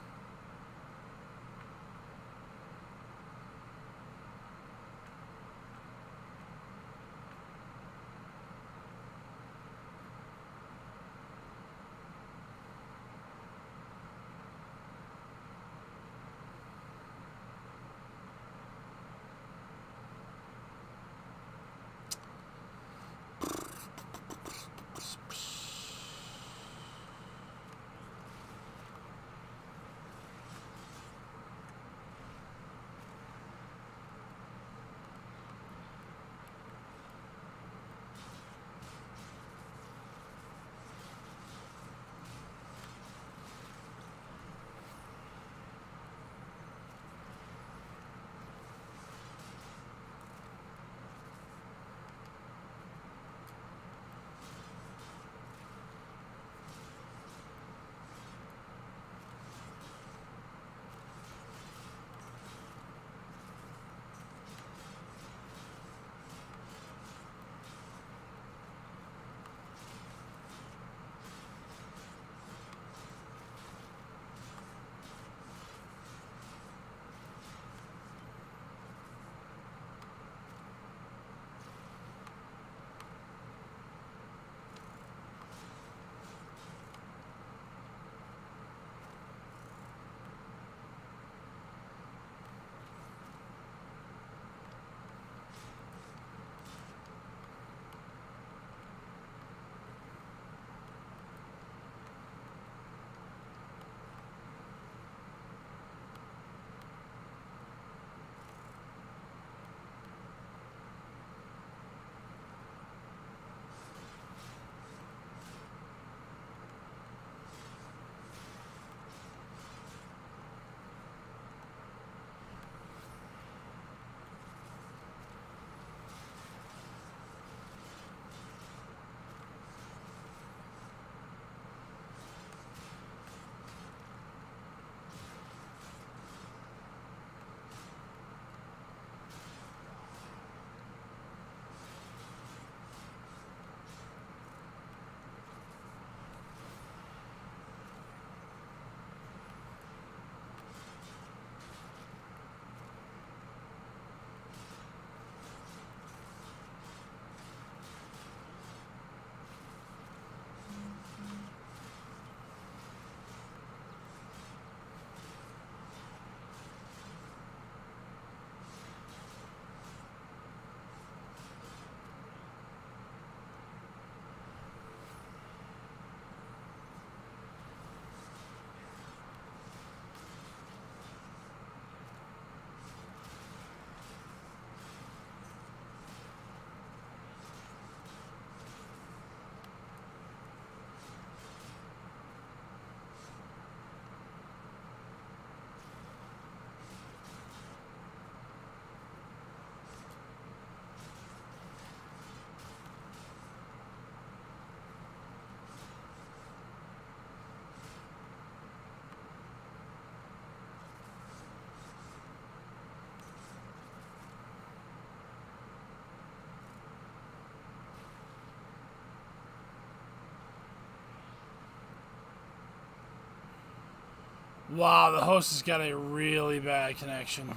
Wow, the host has got a really bad connection.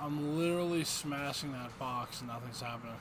I'm literally smashing that box and nothing's happening.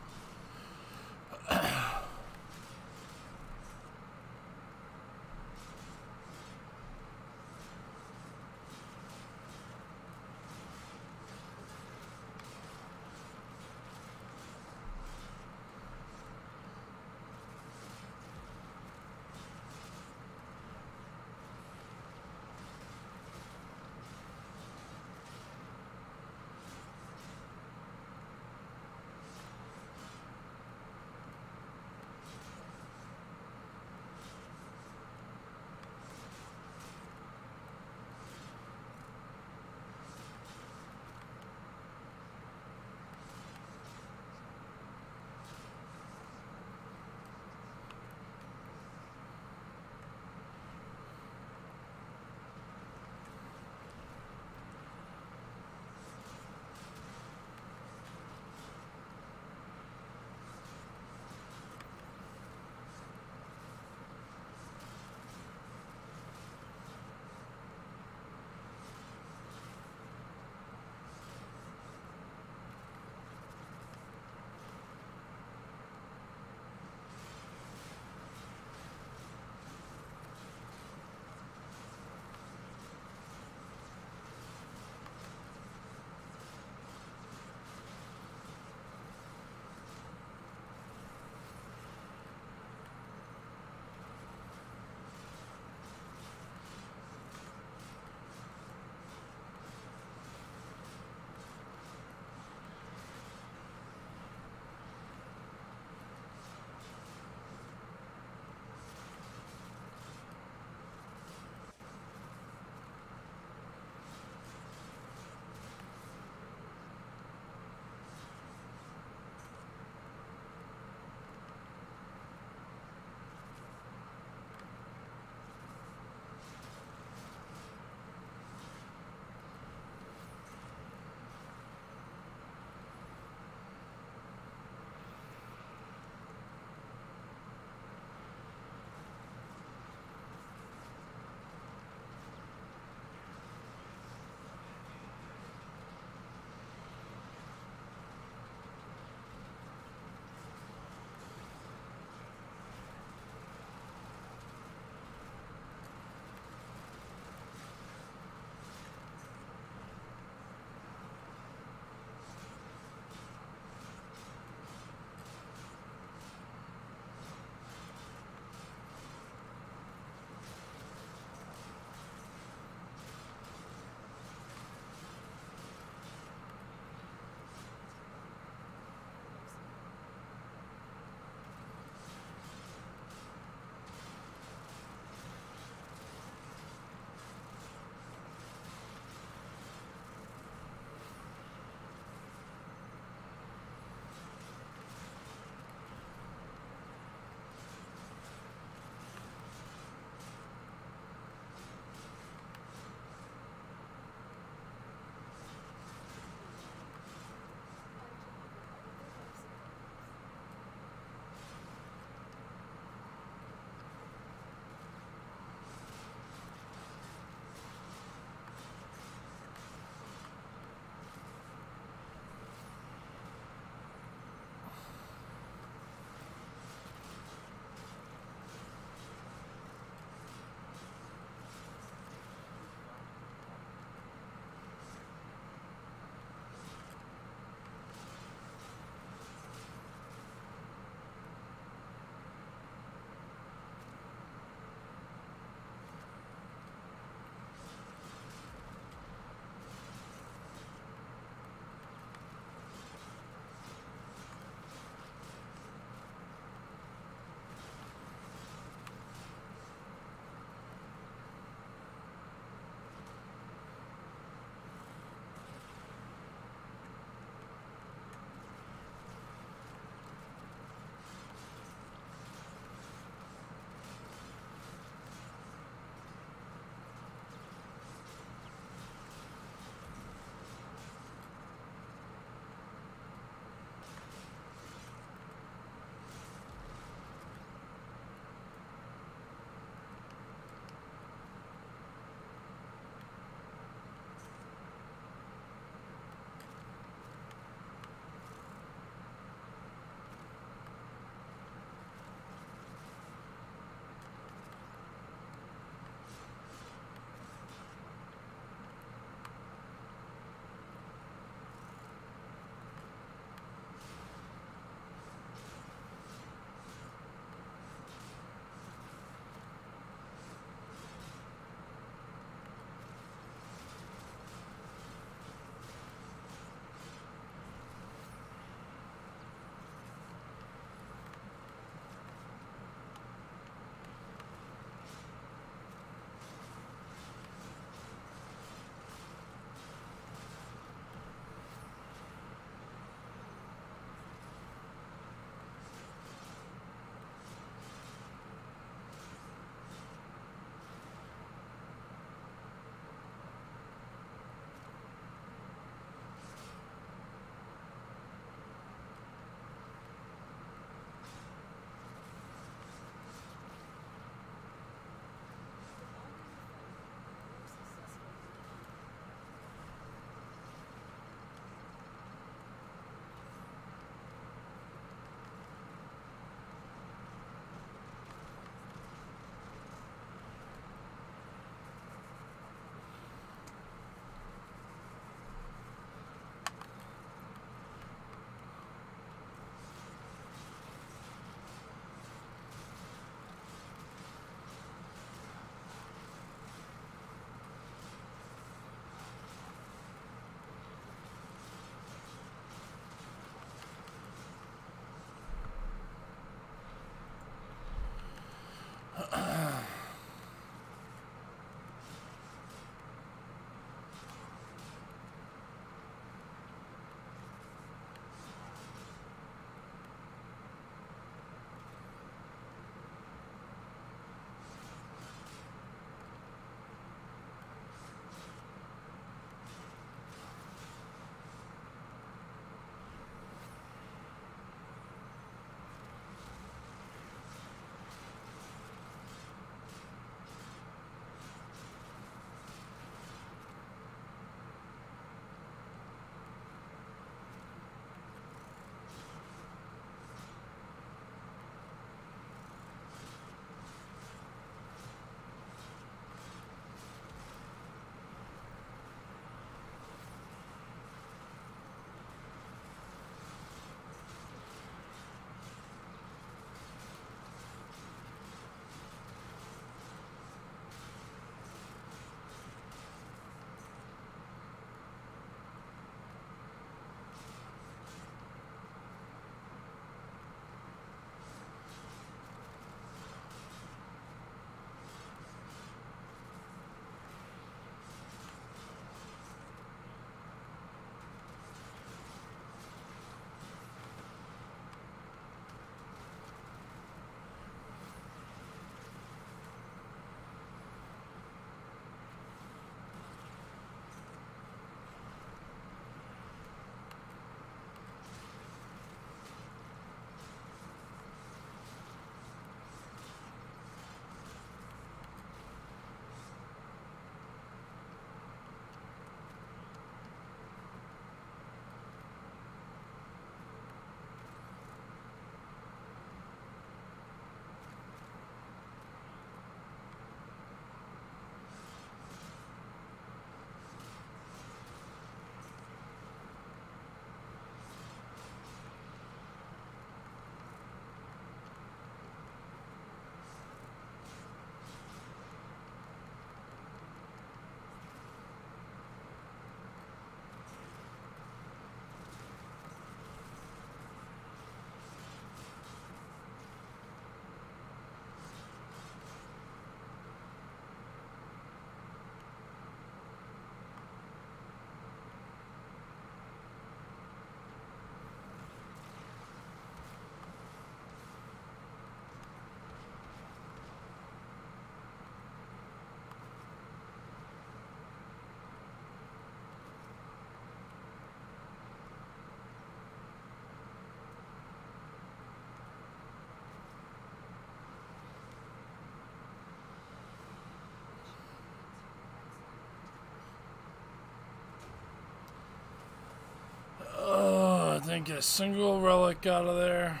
didn't get a single relic out of there.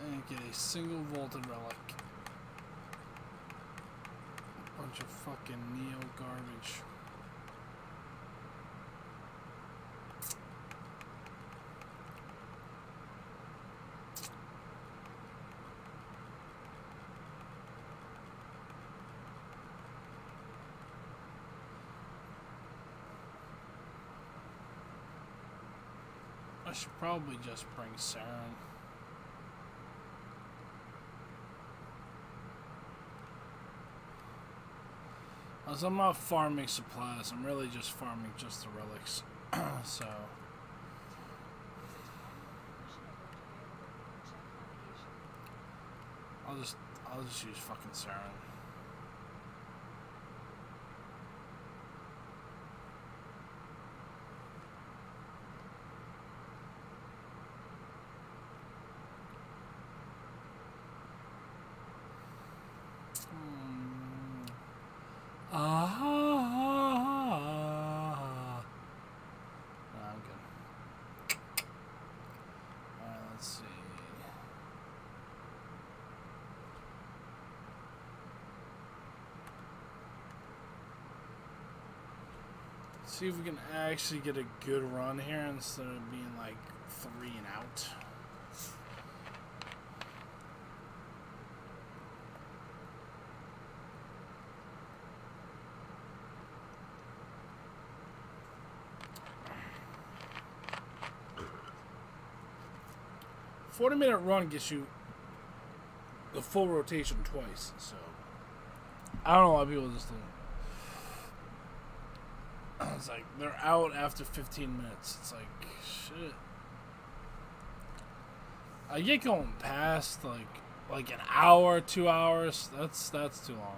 I didn't get a single vaulted relic. A bunch of fucking Neo garbage. I should probably just bring Saren. As I'm not farming supplies, I'm really just farming just the relics. So I'll just I'll just use fucking Saren. See if we can actually get a good run here instead of being like three and out. forty minute run gets you the full rotation twice, so I don't know why people just don't. It's like they're out after fifteen minutes. It's like shit. I get going past like like an hour, two hours. That's that's too long.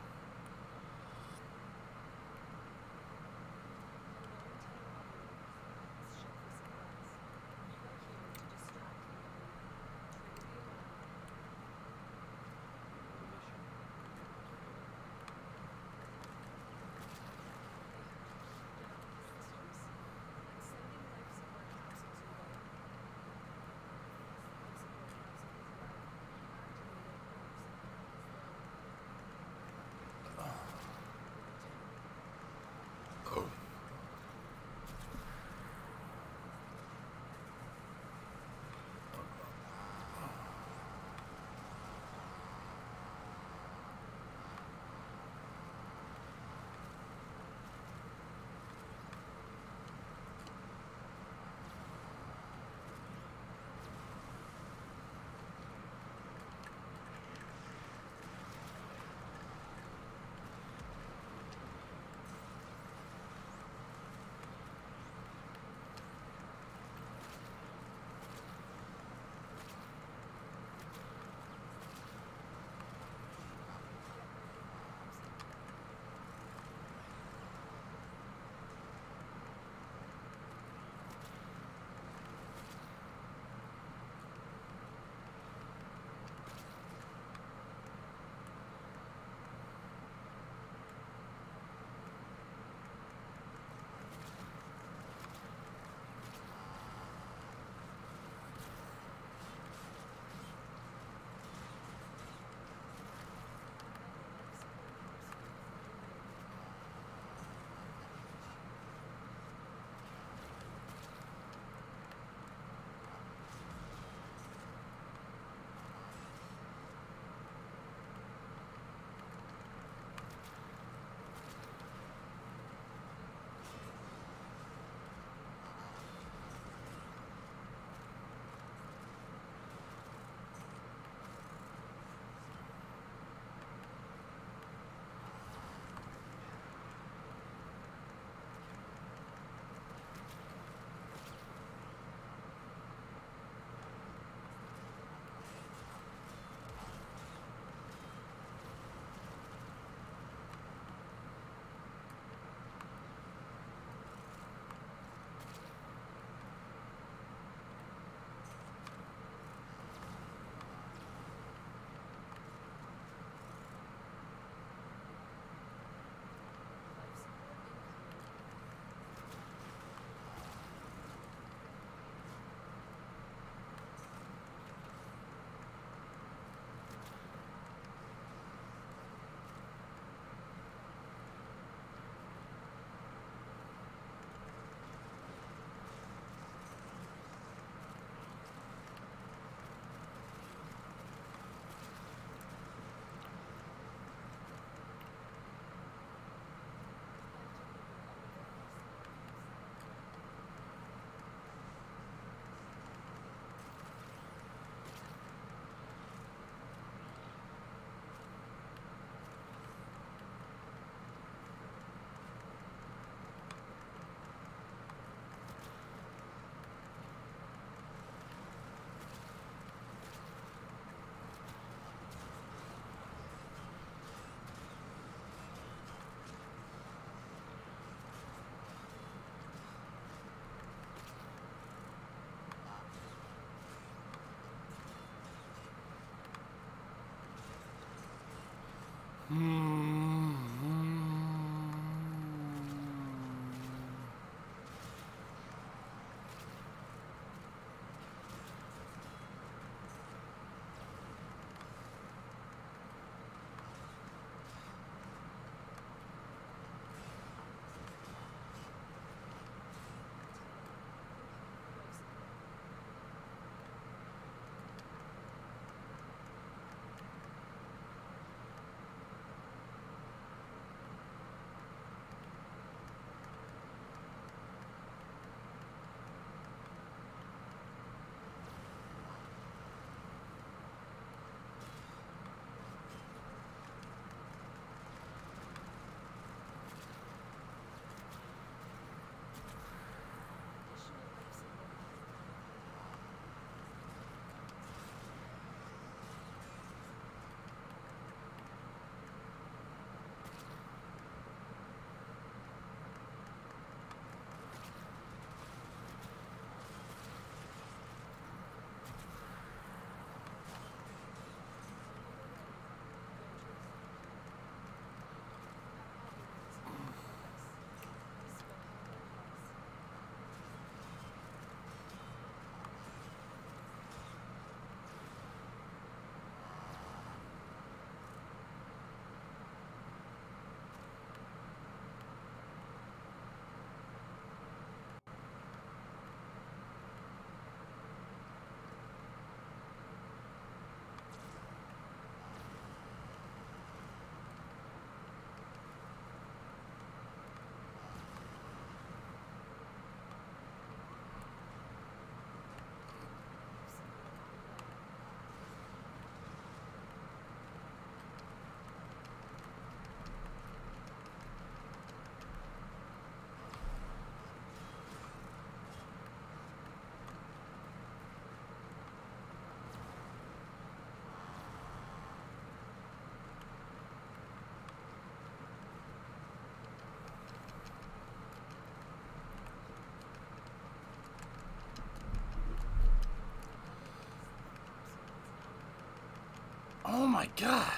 my god.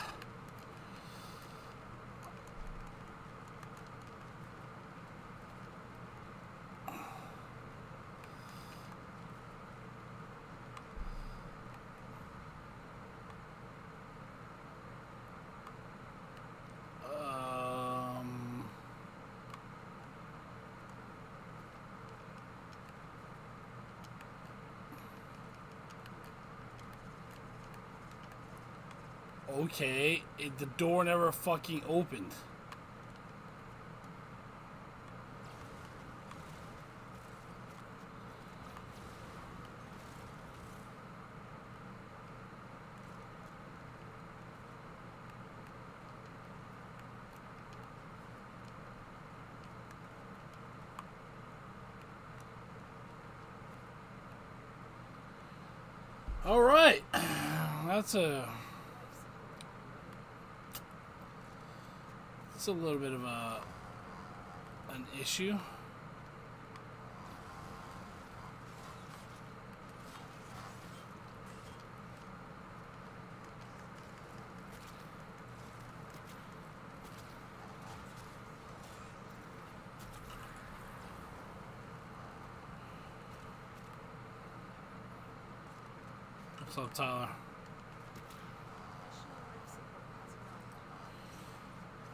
Okay, it, the door never fucking opened. All right, that's a... It's a little bit of a an issue. What's up, Tyler?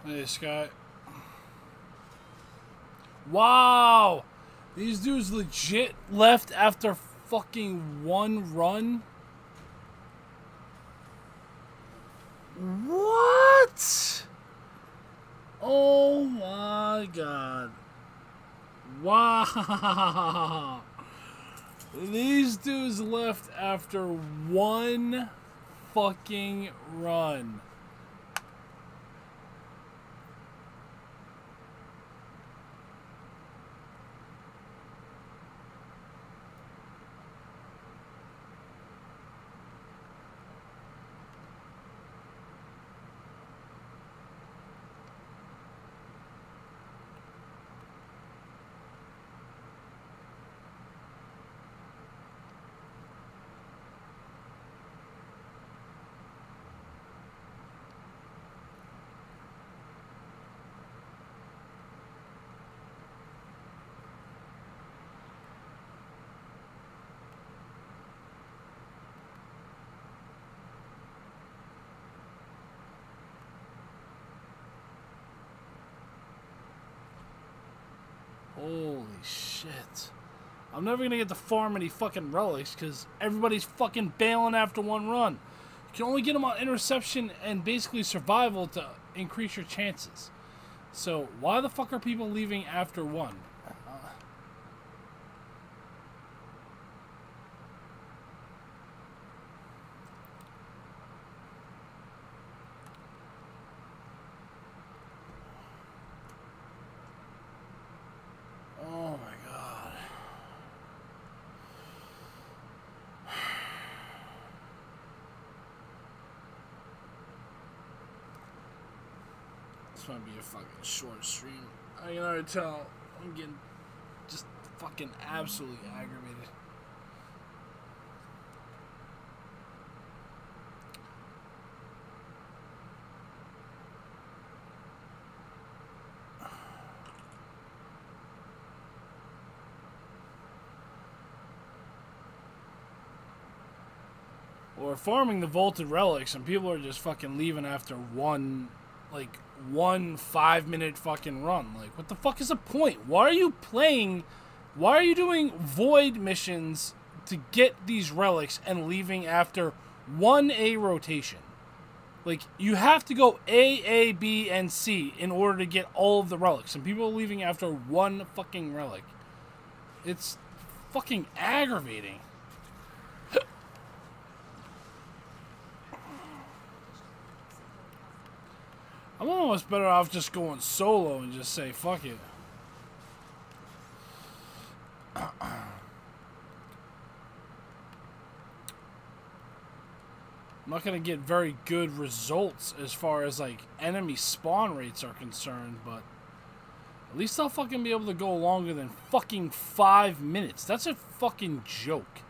Hey, Scott. Wow! These dudes legit left after fucking one run? What? Oh my god. Wow! These dudes left after one fucking run. Holy shit. I'm never gonna get to farm any fucking relics because everybody's fucking bailing after one run. You can only get them on interception and basically survival to increase your chances. So why the fuck are people leaving after one? Fucking short stream. I can already tell I'm getting just fucking absolutely aggravated. Well, we're farming the vaulted relics and people are just fucking leaving after one, like, one five minute fucking run. Like, what the fuck is the point? Why are you playing? Why are you doing void missions to get these relics and leaving after one A rotation? Like, you have to go A, A, B, and C in order to get all of the relics, and people are leaving after one fucking relic. It's fucking aggravating. I'm almost better off just going solo and just say, fuck it. I'm not going to get very good results as far as, like, enemy spawn rates are concerned, but at least I'll fucking be able to go longer than fucking five minutes. That's a fucking joke.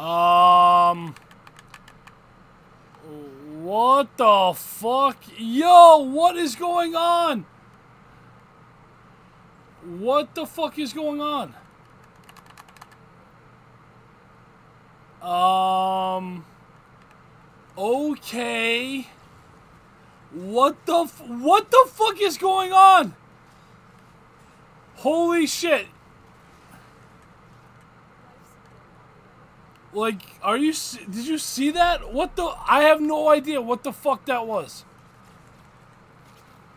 Um... What the fuck? Yo, what is going on? What the fuck is going on? Um... Okay... What the f- what the fuck is going on? Holy shit. Like, are you- did you see that? What the- I have no idea what the fuck that was.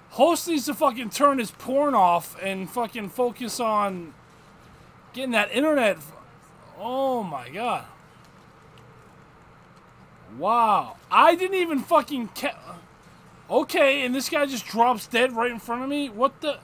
Host needs to fucking turn his porn off and fucking focus on getting that internet. Oh my god. Wow. I didn't even fucking ca- Okay, and this guy just drops dead right in front of me? What the...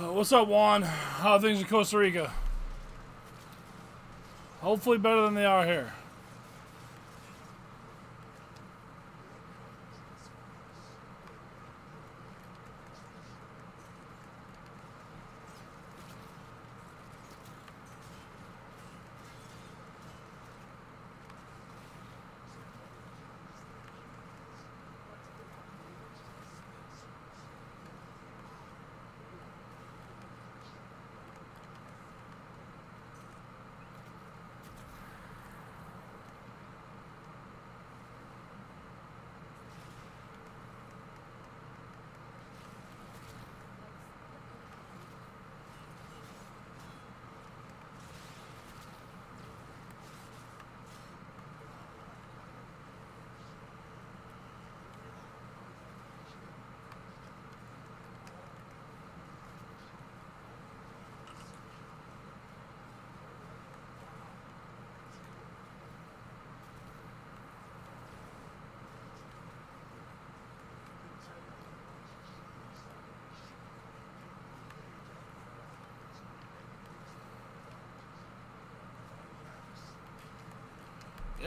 What's up, Juan? How are things in Costa Rica? Hopefully better than they are here.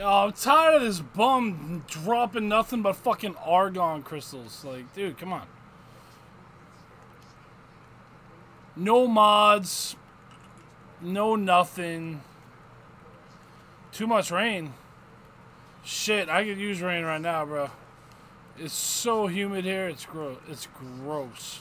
Oh, I'm tired of this bum dropping nothing but fucking argon crystals. Like, dude, come on. No mods. No nothing. Too much rain. Shit, I could use rain right now, bro. It's so humid here. It's gross. It's gross.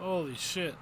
Holy shit.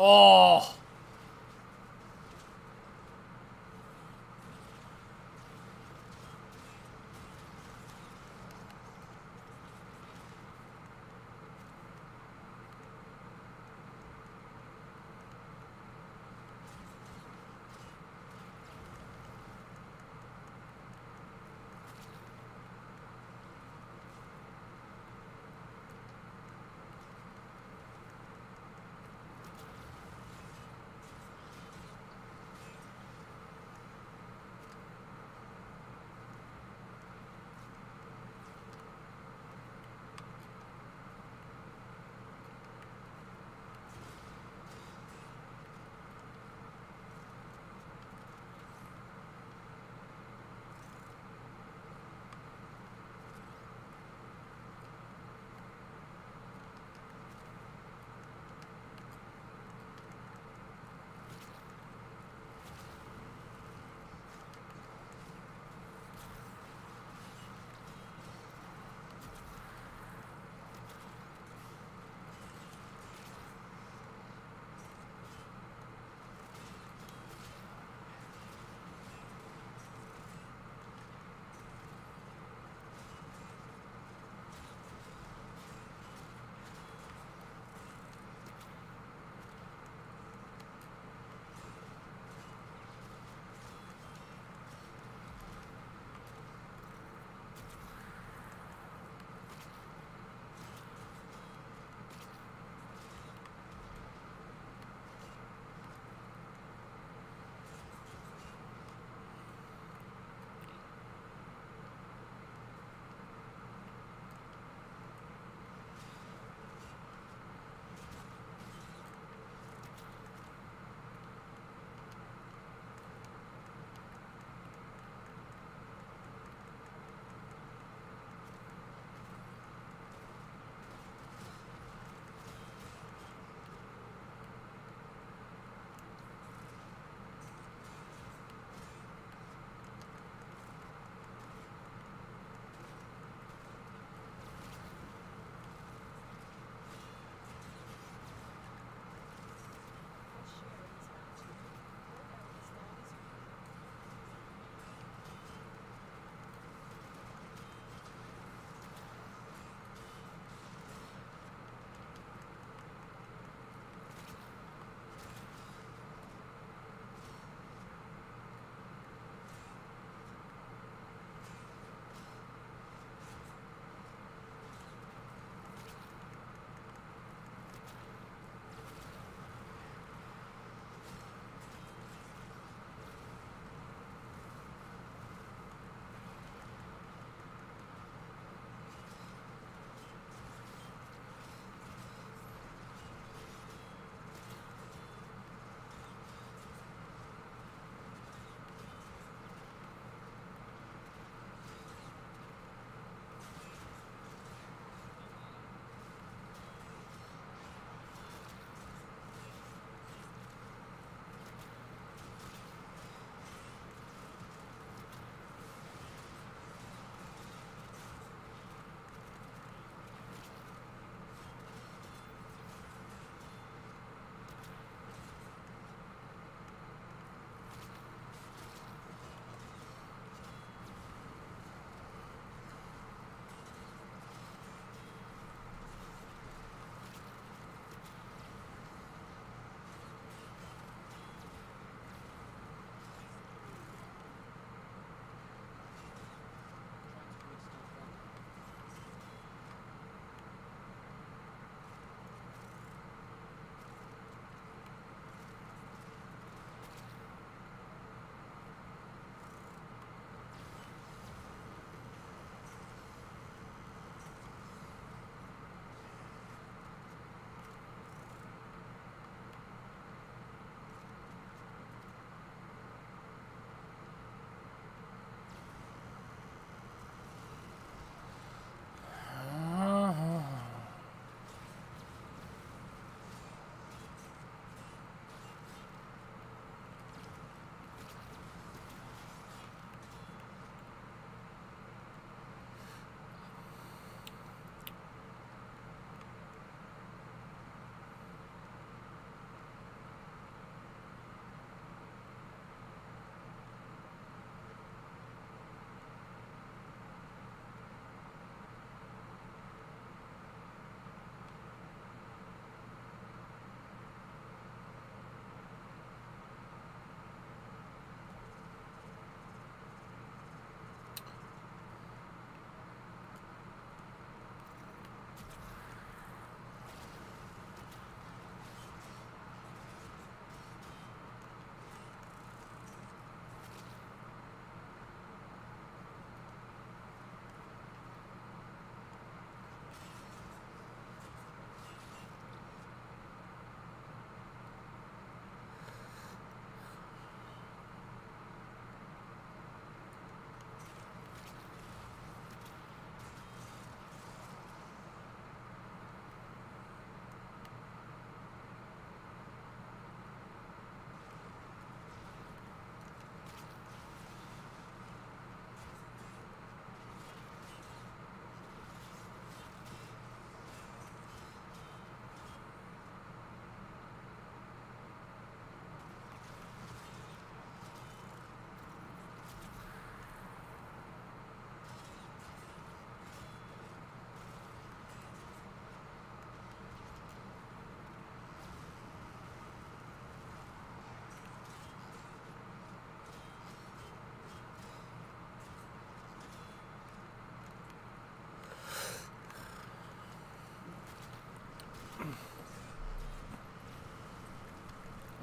Oh!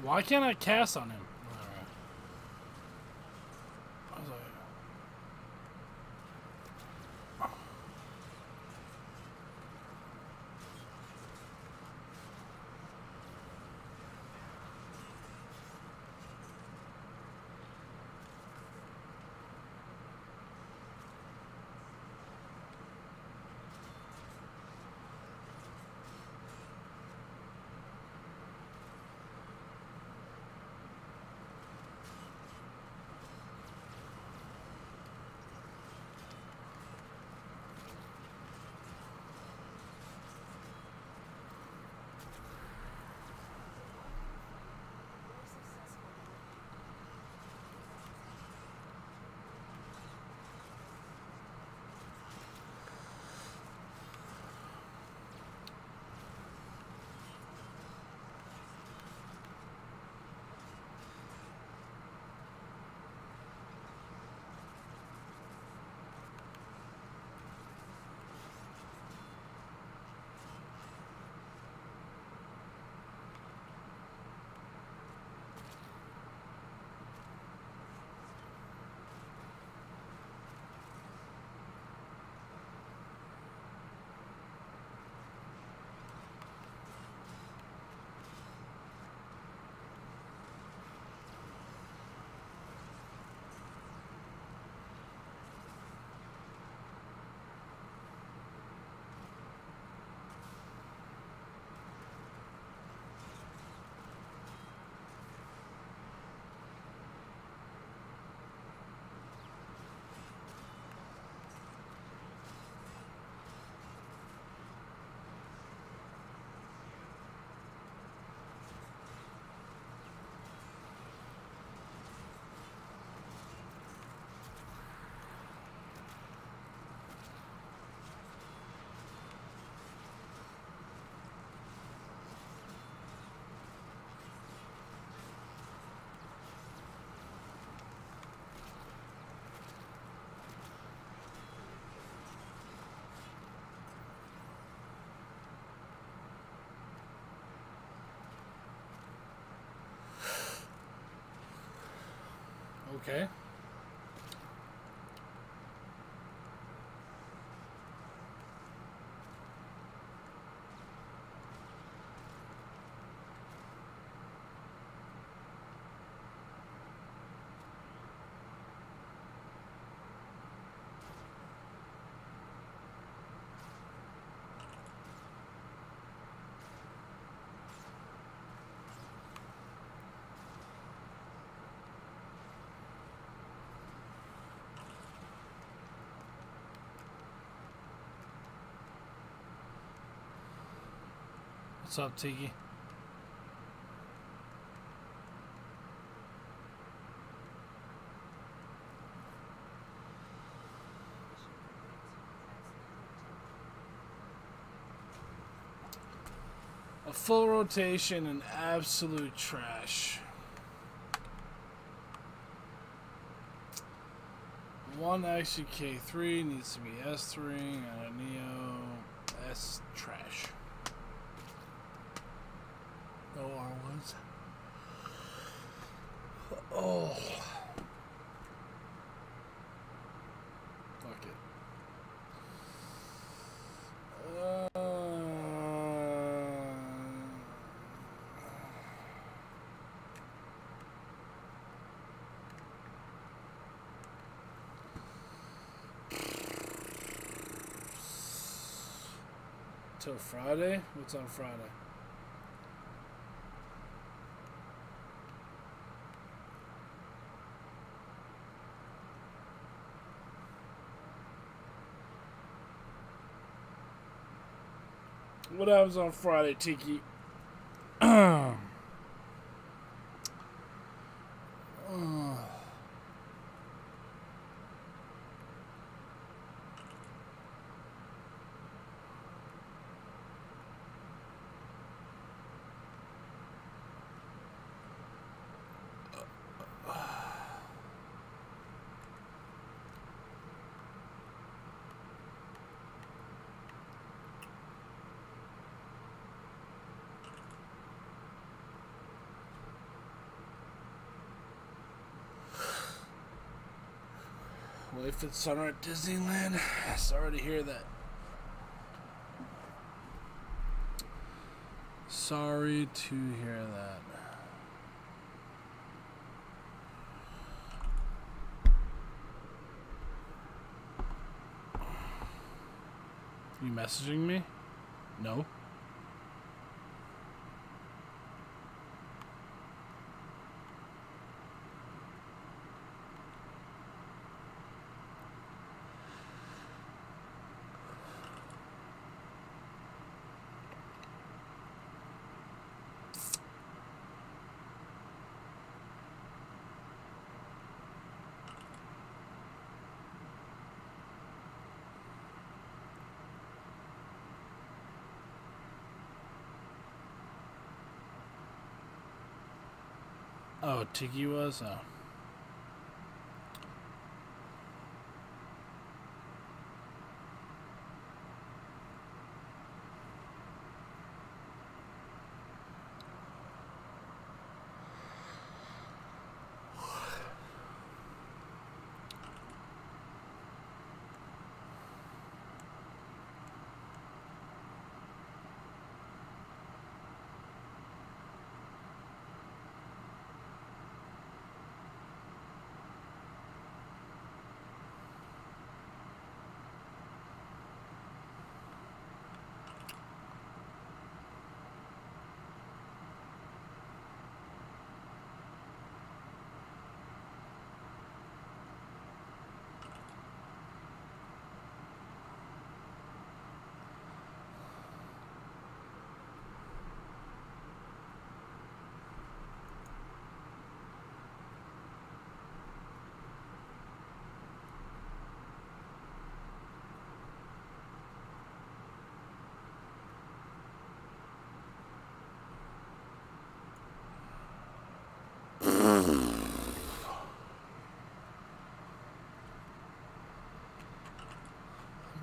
Why can't I cast on him? Okay. What's up, Tiki? A full rotation and absolute trash. One Axie K three needs to be S three and a Neo S trash. Oh, fuck it. Uh, till Friday? What's on Friday? What happens on Friday, Tiki? uh, Well, if it's summer at Disneyland, sorry to hear that. Sorry to hear that. You messaging me? No. Oh, Tiki was? Oh.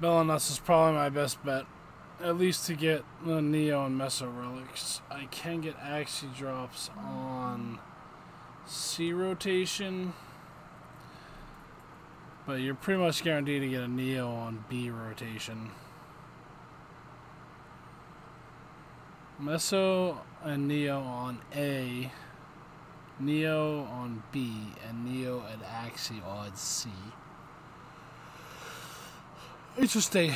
Bellanus is probably my best bet, at least to get the Neo and Meso relics. I can get Axie drops on C rotation, but you're pretty much guaranteed to get a Neo on B rotation. Meso and Neo on A, Neo on B, and Neo and Axie on C. Interesting.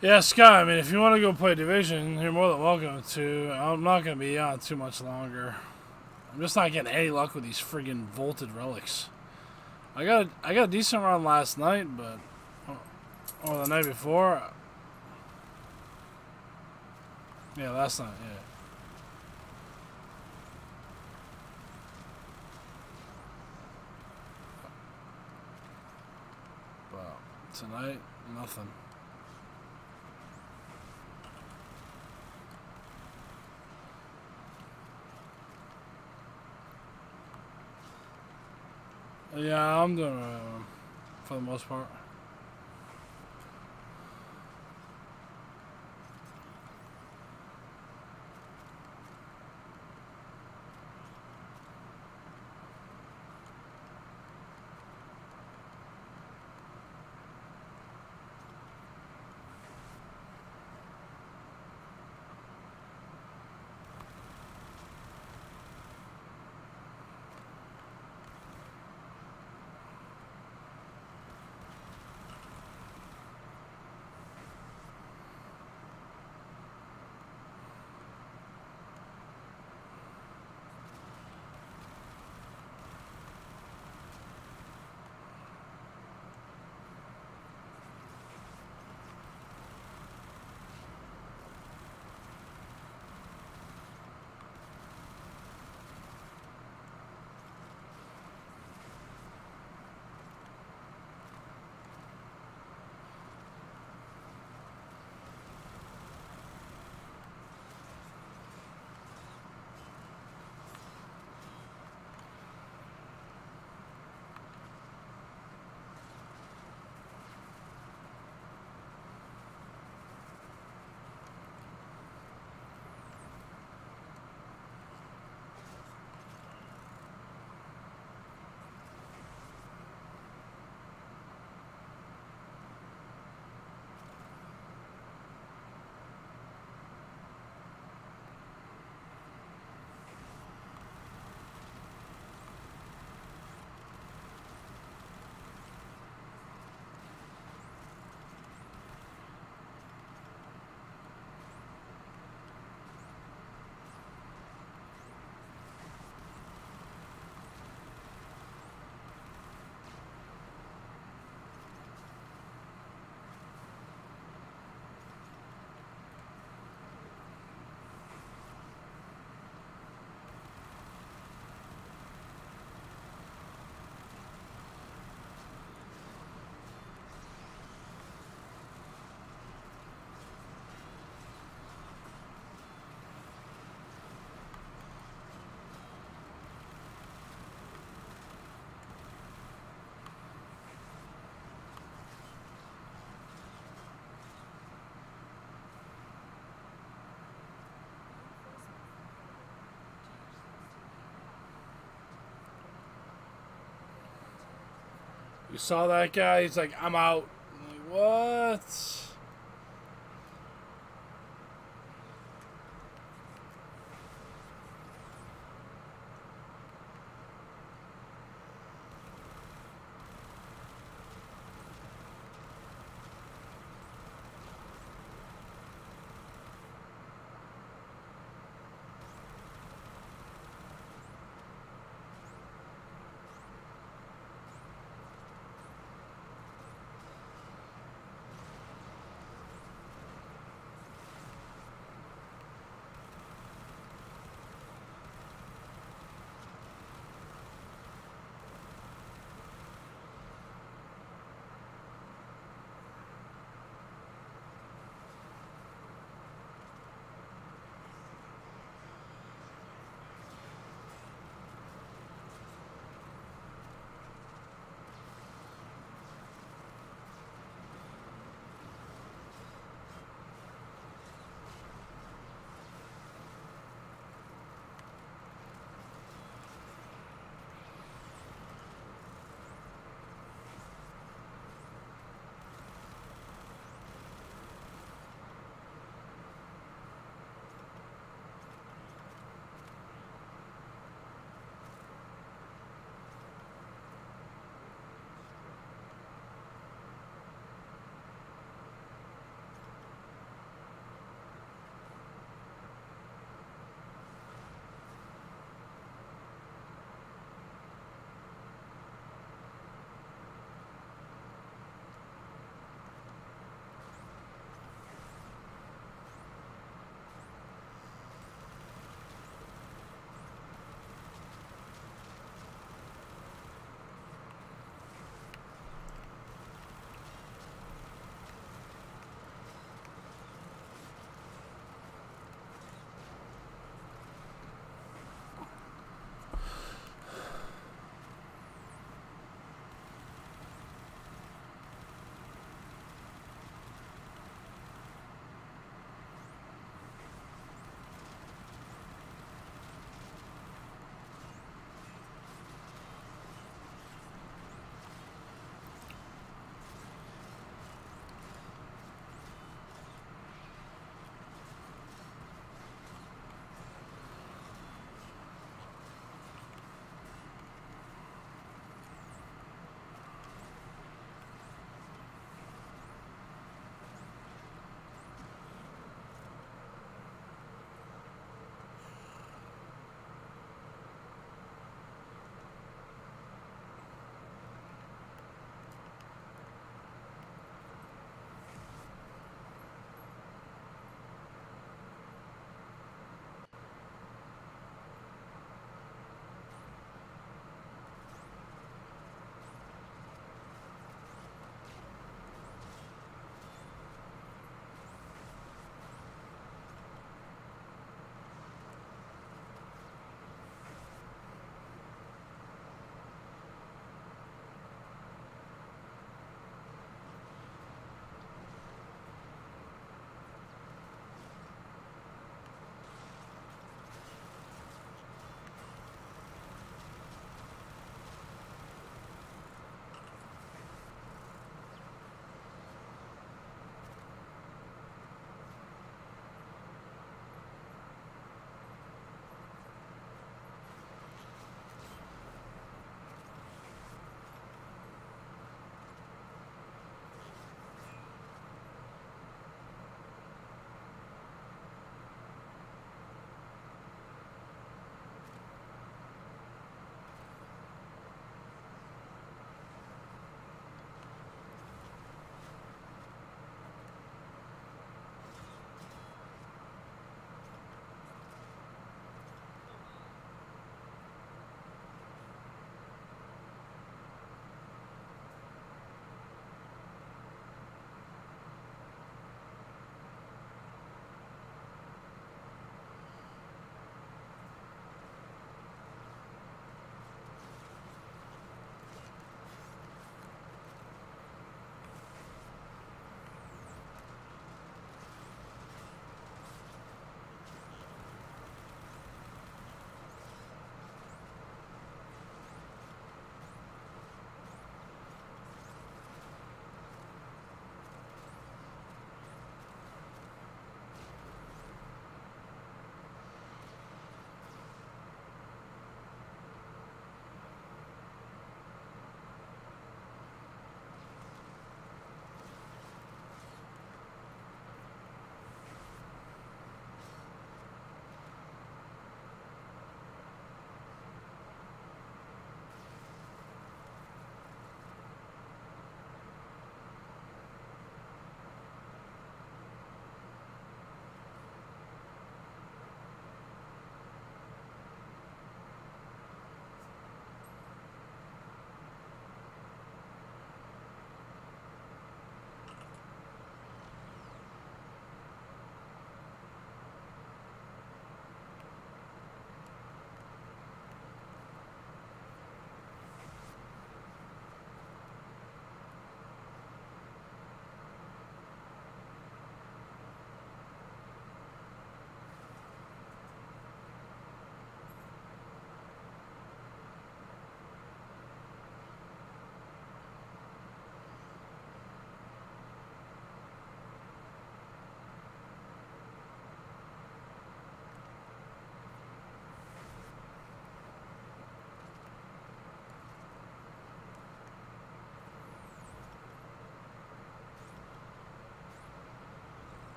Yeah, Scott, I mean, if you want to go play Division, you're more than welcome to. I'm not going to be on too much longer. I'm just not getting any luck with these friggin' vaulted relics. I got, I got a decent run last night, but... Or the night before. Yeah, last night, yeah. Well, tonight, nothing. Yeah, I'm doing alright for the most part. You saw that guy? He's like, I'm out. I'm like, what?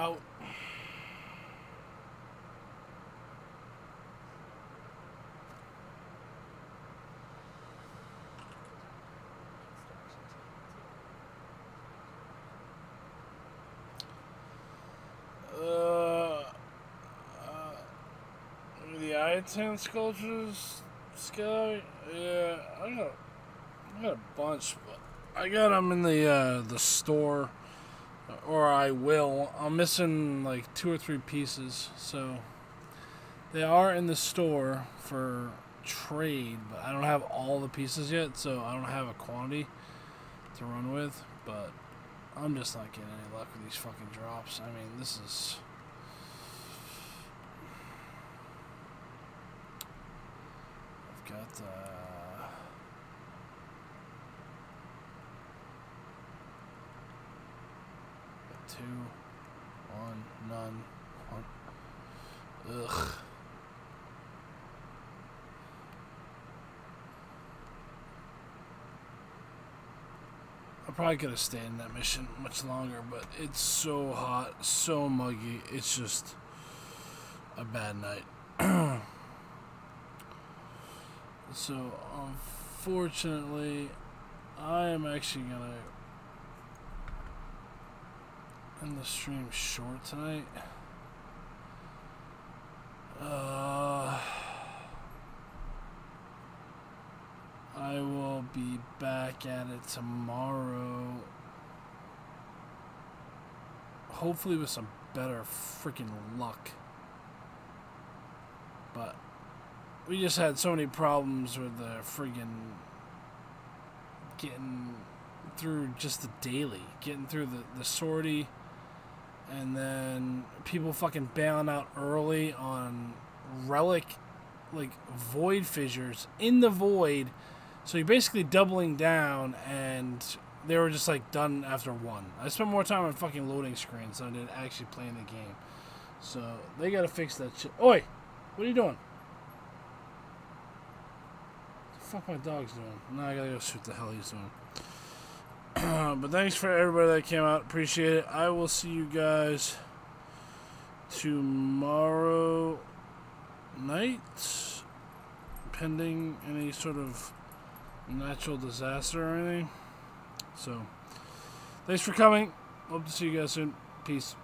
out. Iotan sculptures, sky. Yeah, I got, I got a bunch, but I got them in the uh, the store, or I will. I'm missing like two or three pieces, so they are in the store for trade. But I don't have all the pieces yet, so I don't have a quantity to run with. But I'm just not getting any luck with these fucking drops. I mean, this is. Got, uh, got two, one, none, one. Ugh. I probably could have stayed in that mission much longer, but it's so hot, so muggy. It's just a bad night. So, unfortunately, I am actually gonna end the stream short tonight. Uh, I will be back at it tomorrow. Hopefully with some better freaking luck. But we just had so many problems with the friggin' getting through just the daily, getting through the, the sortie, and then people fucking bailing out early on relic, like, void fissures in the void. So you're basically doubling down, and they were just, like, done after one. I spent more time on fucking loading screens than I did actually playing the game. So they gotta fix that shit. Oi! What are you doing? Fuck my dog's doing. Now I gotta go see what the hell he's doing. But thanks for everybody that came out. Appreciate it. I will see you guys tomorrow night, pending any sort of natural disaster or anything. So, thanks for coming. Hope to see you guys soon. Peace.